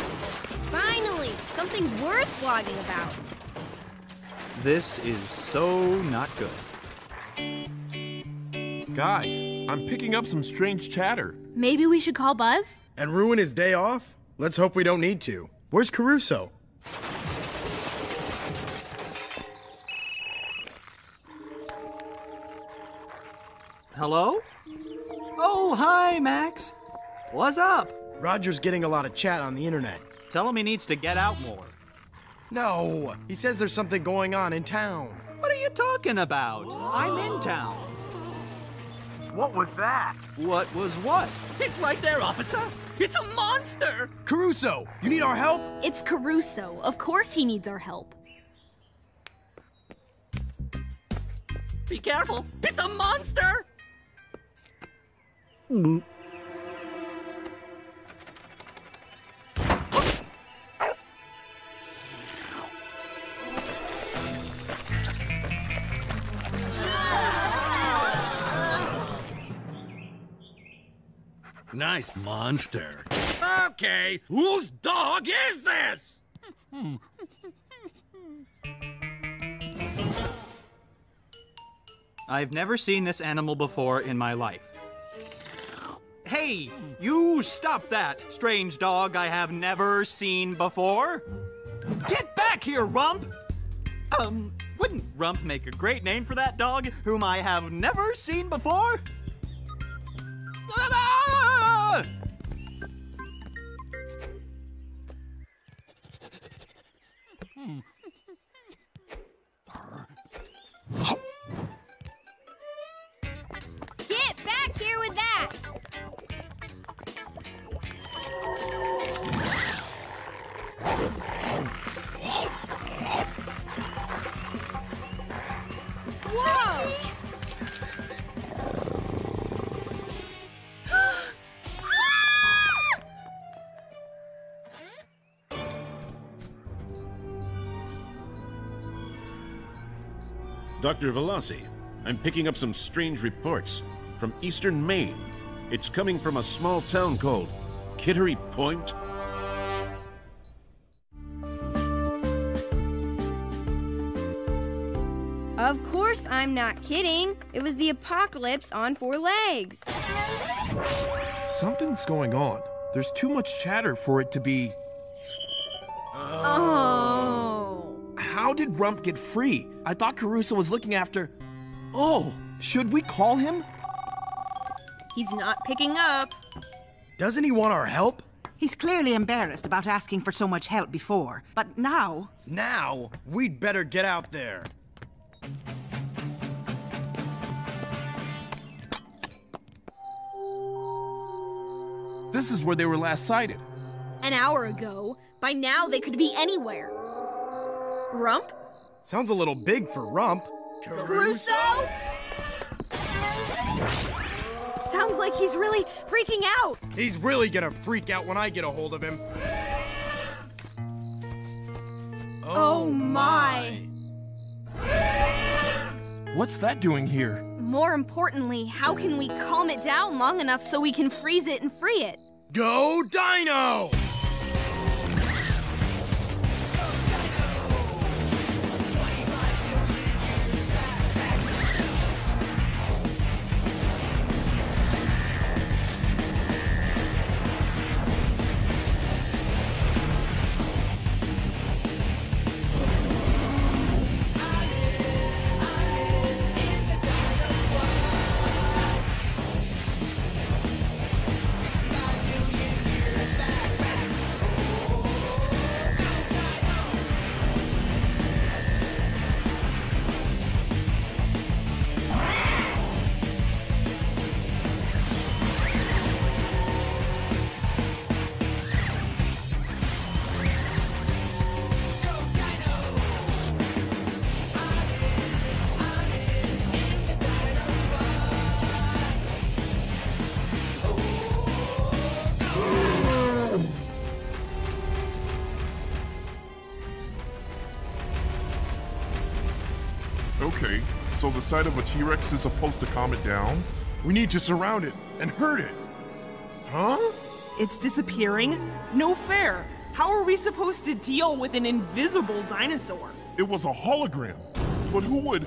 Finally, something worth blogging about. This is so not good. Guys, I'm picking up some strange chatter. Maybe we should call Buzz? And ruin his day off? Let's hope we don't need to. Where's Caruso? Hello? Oh, hi, Max. What's up? Roger's getting a lot of chat on the internet. Tell him he needs to get out more. No, he says there's something going on in town. What are you talking about? Whoa. I'm in town. What was that? What was what? It's right there, officer. It's a monster! Caruso, you need our help? It's Caruso. Of course he needs our help. Be careful. It's a monster! Mm. Nice monster. Okay, whose dog is this? I've never seen this animal before in my life. Hey, you stop that, strange dog I have never seen before. Get back here, Rump! Wouldn't Rump make a great name for that dog whom I have never seen before? Ah! Get back here with that! Whoa! Dr. Veloci, I'm picking up some strange reports from eastern Maine. It's coming from a small town called Kittery Point. Of course I'm not kidding. It was the apocalypse on four legs. Something's going on. There's too much chatter for it to be... How did Rump get free? I thought Caruso was looking after... Oh, should we call him? He's not picking up. Doesn't he want our help? He's clearly embarrassed about asking for so much help before, but now... Now? We'd better get out there. This is where they were last sighted. An hour ago. By now they could be anywhere. Rump? Sounds a little big for Rump. Caruso? Sounds like he's really freaking out. He's really gonna freak out when I get a hold of him. Oh my. What's that doing here? More importantly, how can we calm it down long enough so we can freeze it and free it? Go Dino! So the sight of a T-Rex is supposed to calm it down? We need to surround it and hurt it. Huh? It's disappearing? No fair. How are we supposed to deal with an invisible dinosaur? It was a hologram. But who would...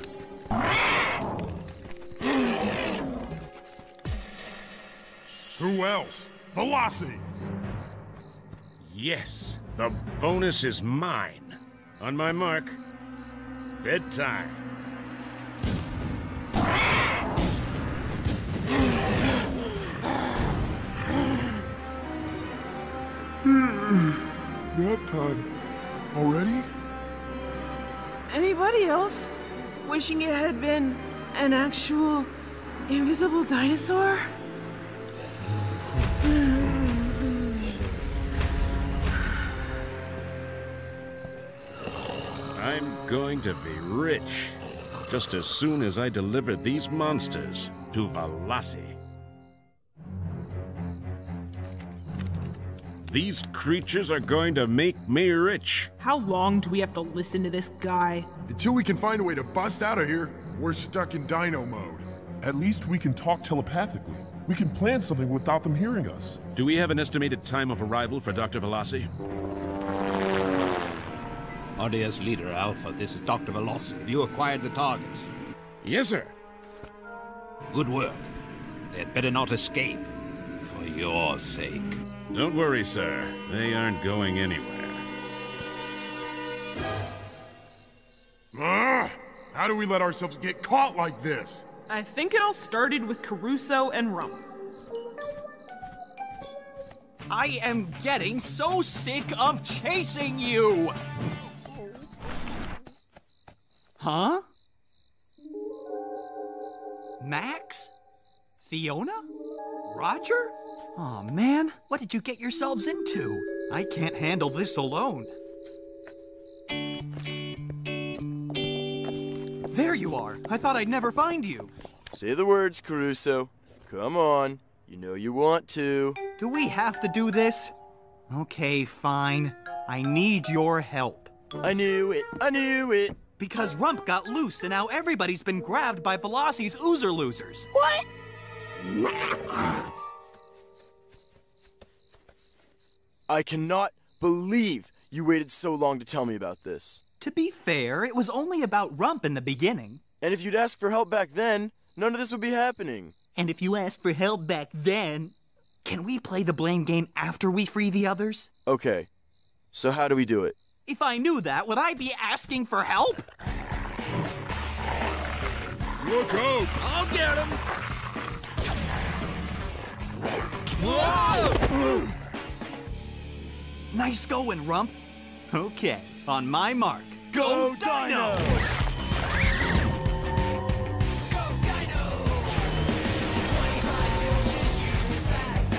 Who else? Veloci! Yes, the bonus is mine. On my mark, bedtime. Nap time. Already? Anybody else wishing it had been an actual invisible dinosaur? I'm going to be rich just as soon as I deliver these monsters to Veloci. These creatures are going to make me rich. How long do we have to listen to this guy? Until we can find a way to bust out of here, we're stuck in dino mode. At least we can talk telepathically. We can plan something without them hearing us. Do we have an estimated time of arrival for Dr. Veloci? RDS Leader Alpha, this is Dr. Veloci. Have you acquired the target? Yes, sir. Good work. They had better not escape, for your sake. Don't worry, sir. They aren't going anywhere. How do we let ourselves get caught like this? I think it all started with Caruso and Rum. I am getting so sick of chasing you! Huh? Max? Fiona? Roger? Aw, man, what did you get yourselves into? I can't handle this alone. There you are! I thought I'd never find you! Say the words, Caruso. Come on. You know you want to. Do we have to do this? Okay, fine. I need your help. I knew it! I knew it! Because Rump got loose, and now everybody's been grabbed by Veloci's Oozer Losers. What? I cannot believe you waited so long to tell me about this. To be fair, it was only about Rump in the beginning. And if you'd asked for help back then, none of this would be happening. And if you asked for help back then, can we play the blame game after we free the others? Okay, so how do we do it? If I knew that, would I be asking for help? Look out! I'll get him! Whoa! Nice going, Rump. Okay, on my mark. Go, Dino! Go, Dino! 25 million years back.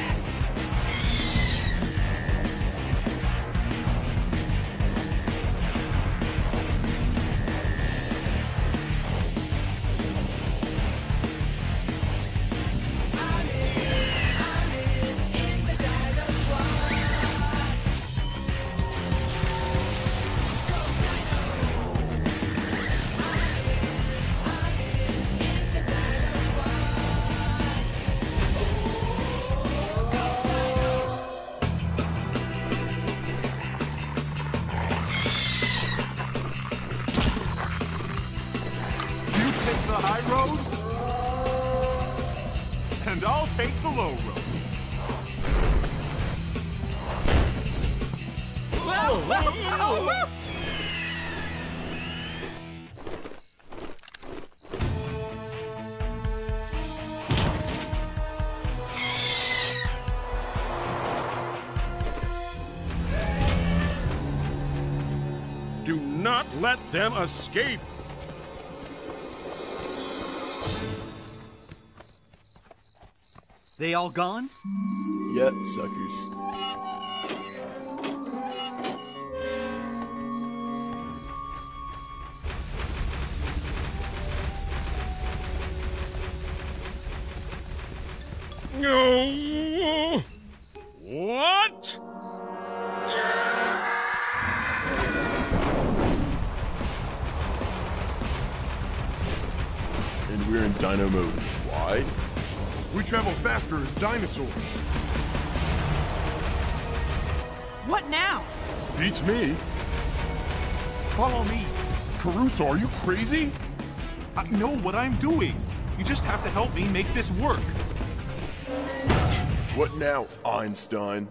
I'm in, in the Dino Squad. You take the high road, and I'll take the low road. Do not let them escape! They all gone? Yep, suckers. No! What? And we're in dino mode. Why? We travel faster as dinosaurs. What now? Beats me. Follow me. Caruso, are you crazy? I know what I'm doing. You just have to help me make this work. What now, Einstein?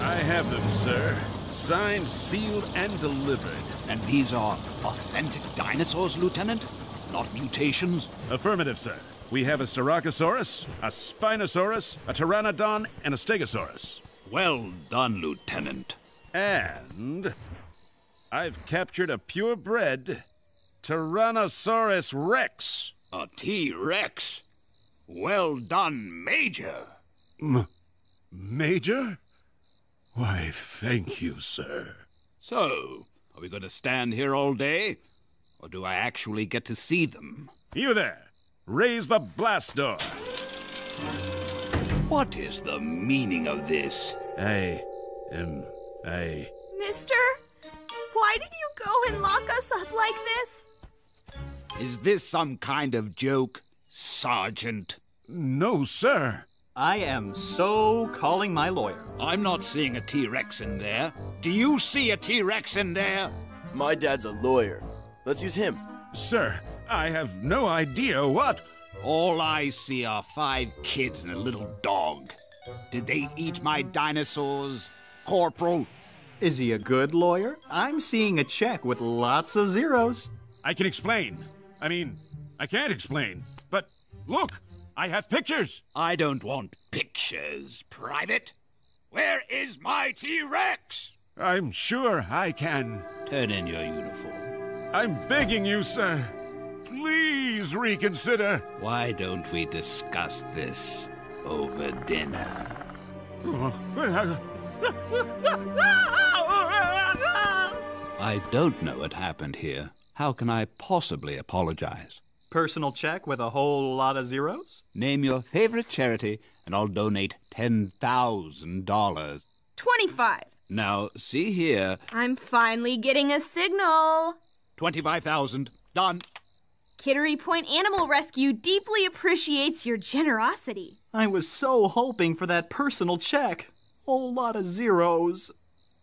I have them, sir. Signed, sealed, and delivered. And these are authentic dinosaurs, Lieutenant? Not mutations? Affirmative, sir. We have a Stegosaurus, a Spinosaurus, a Pteranodon, and a Stegosaurus. Well done, Lieutenant. And I've captured a purebred Tyrannosaurus Rex. A T-Rex? Well done, Major. Major? Why, thank you, sir. So, are we going to stand here all day? Or do I actually get to see them? You there! Raise the blast door! What is the meaning of this? I... Mister? Why did you go and lock us up like this? Is this some kind of joke, Sergeant? No, sir. I am so calling my lawyer. I'm not seeing a T-Rex in there. Do you see a T-Rex in there? My dad's a lawyer. Let's use him. Sir, I have no idea what... All I see are 5 kids and a little dog. Did they eat my dinosaurs, Corporal? Is he a good lawyer? I'm seeing a check with lots of zeros. I can explain. I mean, I can't explain. But look, I have pictures. I don't want pictures, Private. Where is my T-Rex? I'm sure I can. Turn in your uniform. I'm begging you, sir. Please reconsider. Why don't we discuss this over dinner? I don't know what happened here. How can I possibly apologize? Personal check with a whole lot of zeros? Name your favorite charity and I'll donate $10,000. 25. Now, see here. I'm finally getting a signal. 25,000. Done. Kittery Point Animal Rescue deeply appreciates your generosity. I was so hoping for that personal check. Whole lot of zeros.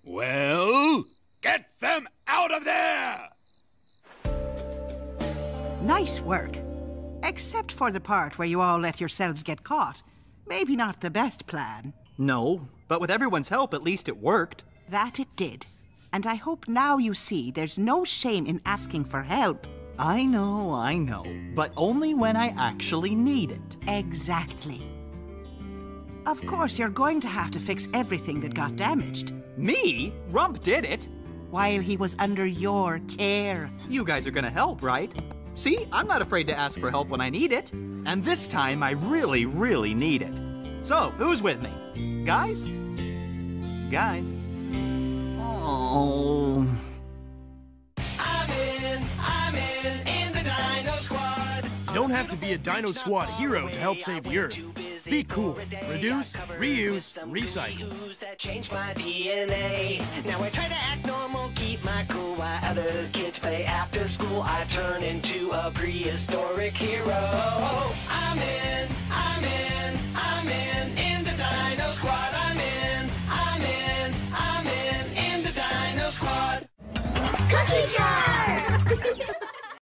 Well, get them out of there! Nice work. Except for the part where you all let yourselves get caught. Maybe not the best plan. No, but with everyone's help, at least it worked. That it did. And I hope now you see there's no shame in asking for help. I know, but only when I actually need it. Exactly. Of course, you're going to have to fix everything that got damaged. Me? Rump did it. While he was under your care. You guys are gonna help, right? See, I'm not afraid to ask for help when I need it. And this time, I really, really need it. So, who's with me? Guys? Guys? Oh... You don't have to be a Dino Squad hero to help save the Earth. Be cool. Reduce, reuse, recycle. Now I try to act normal, keep my cool while other kids play after school. I turn into a prehistoric hero. I'm in the Dino Squad. I'm in the Dino Squad. Cookie jar!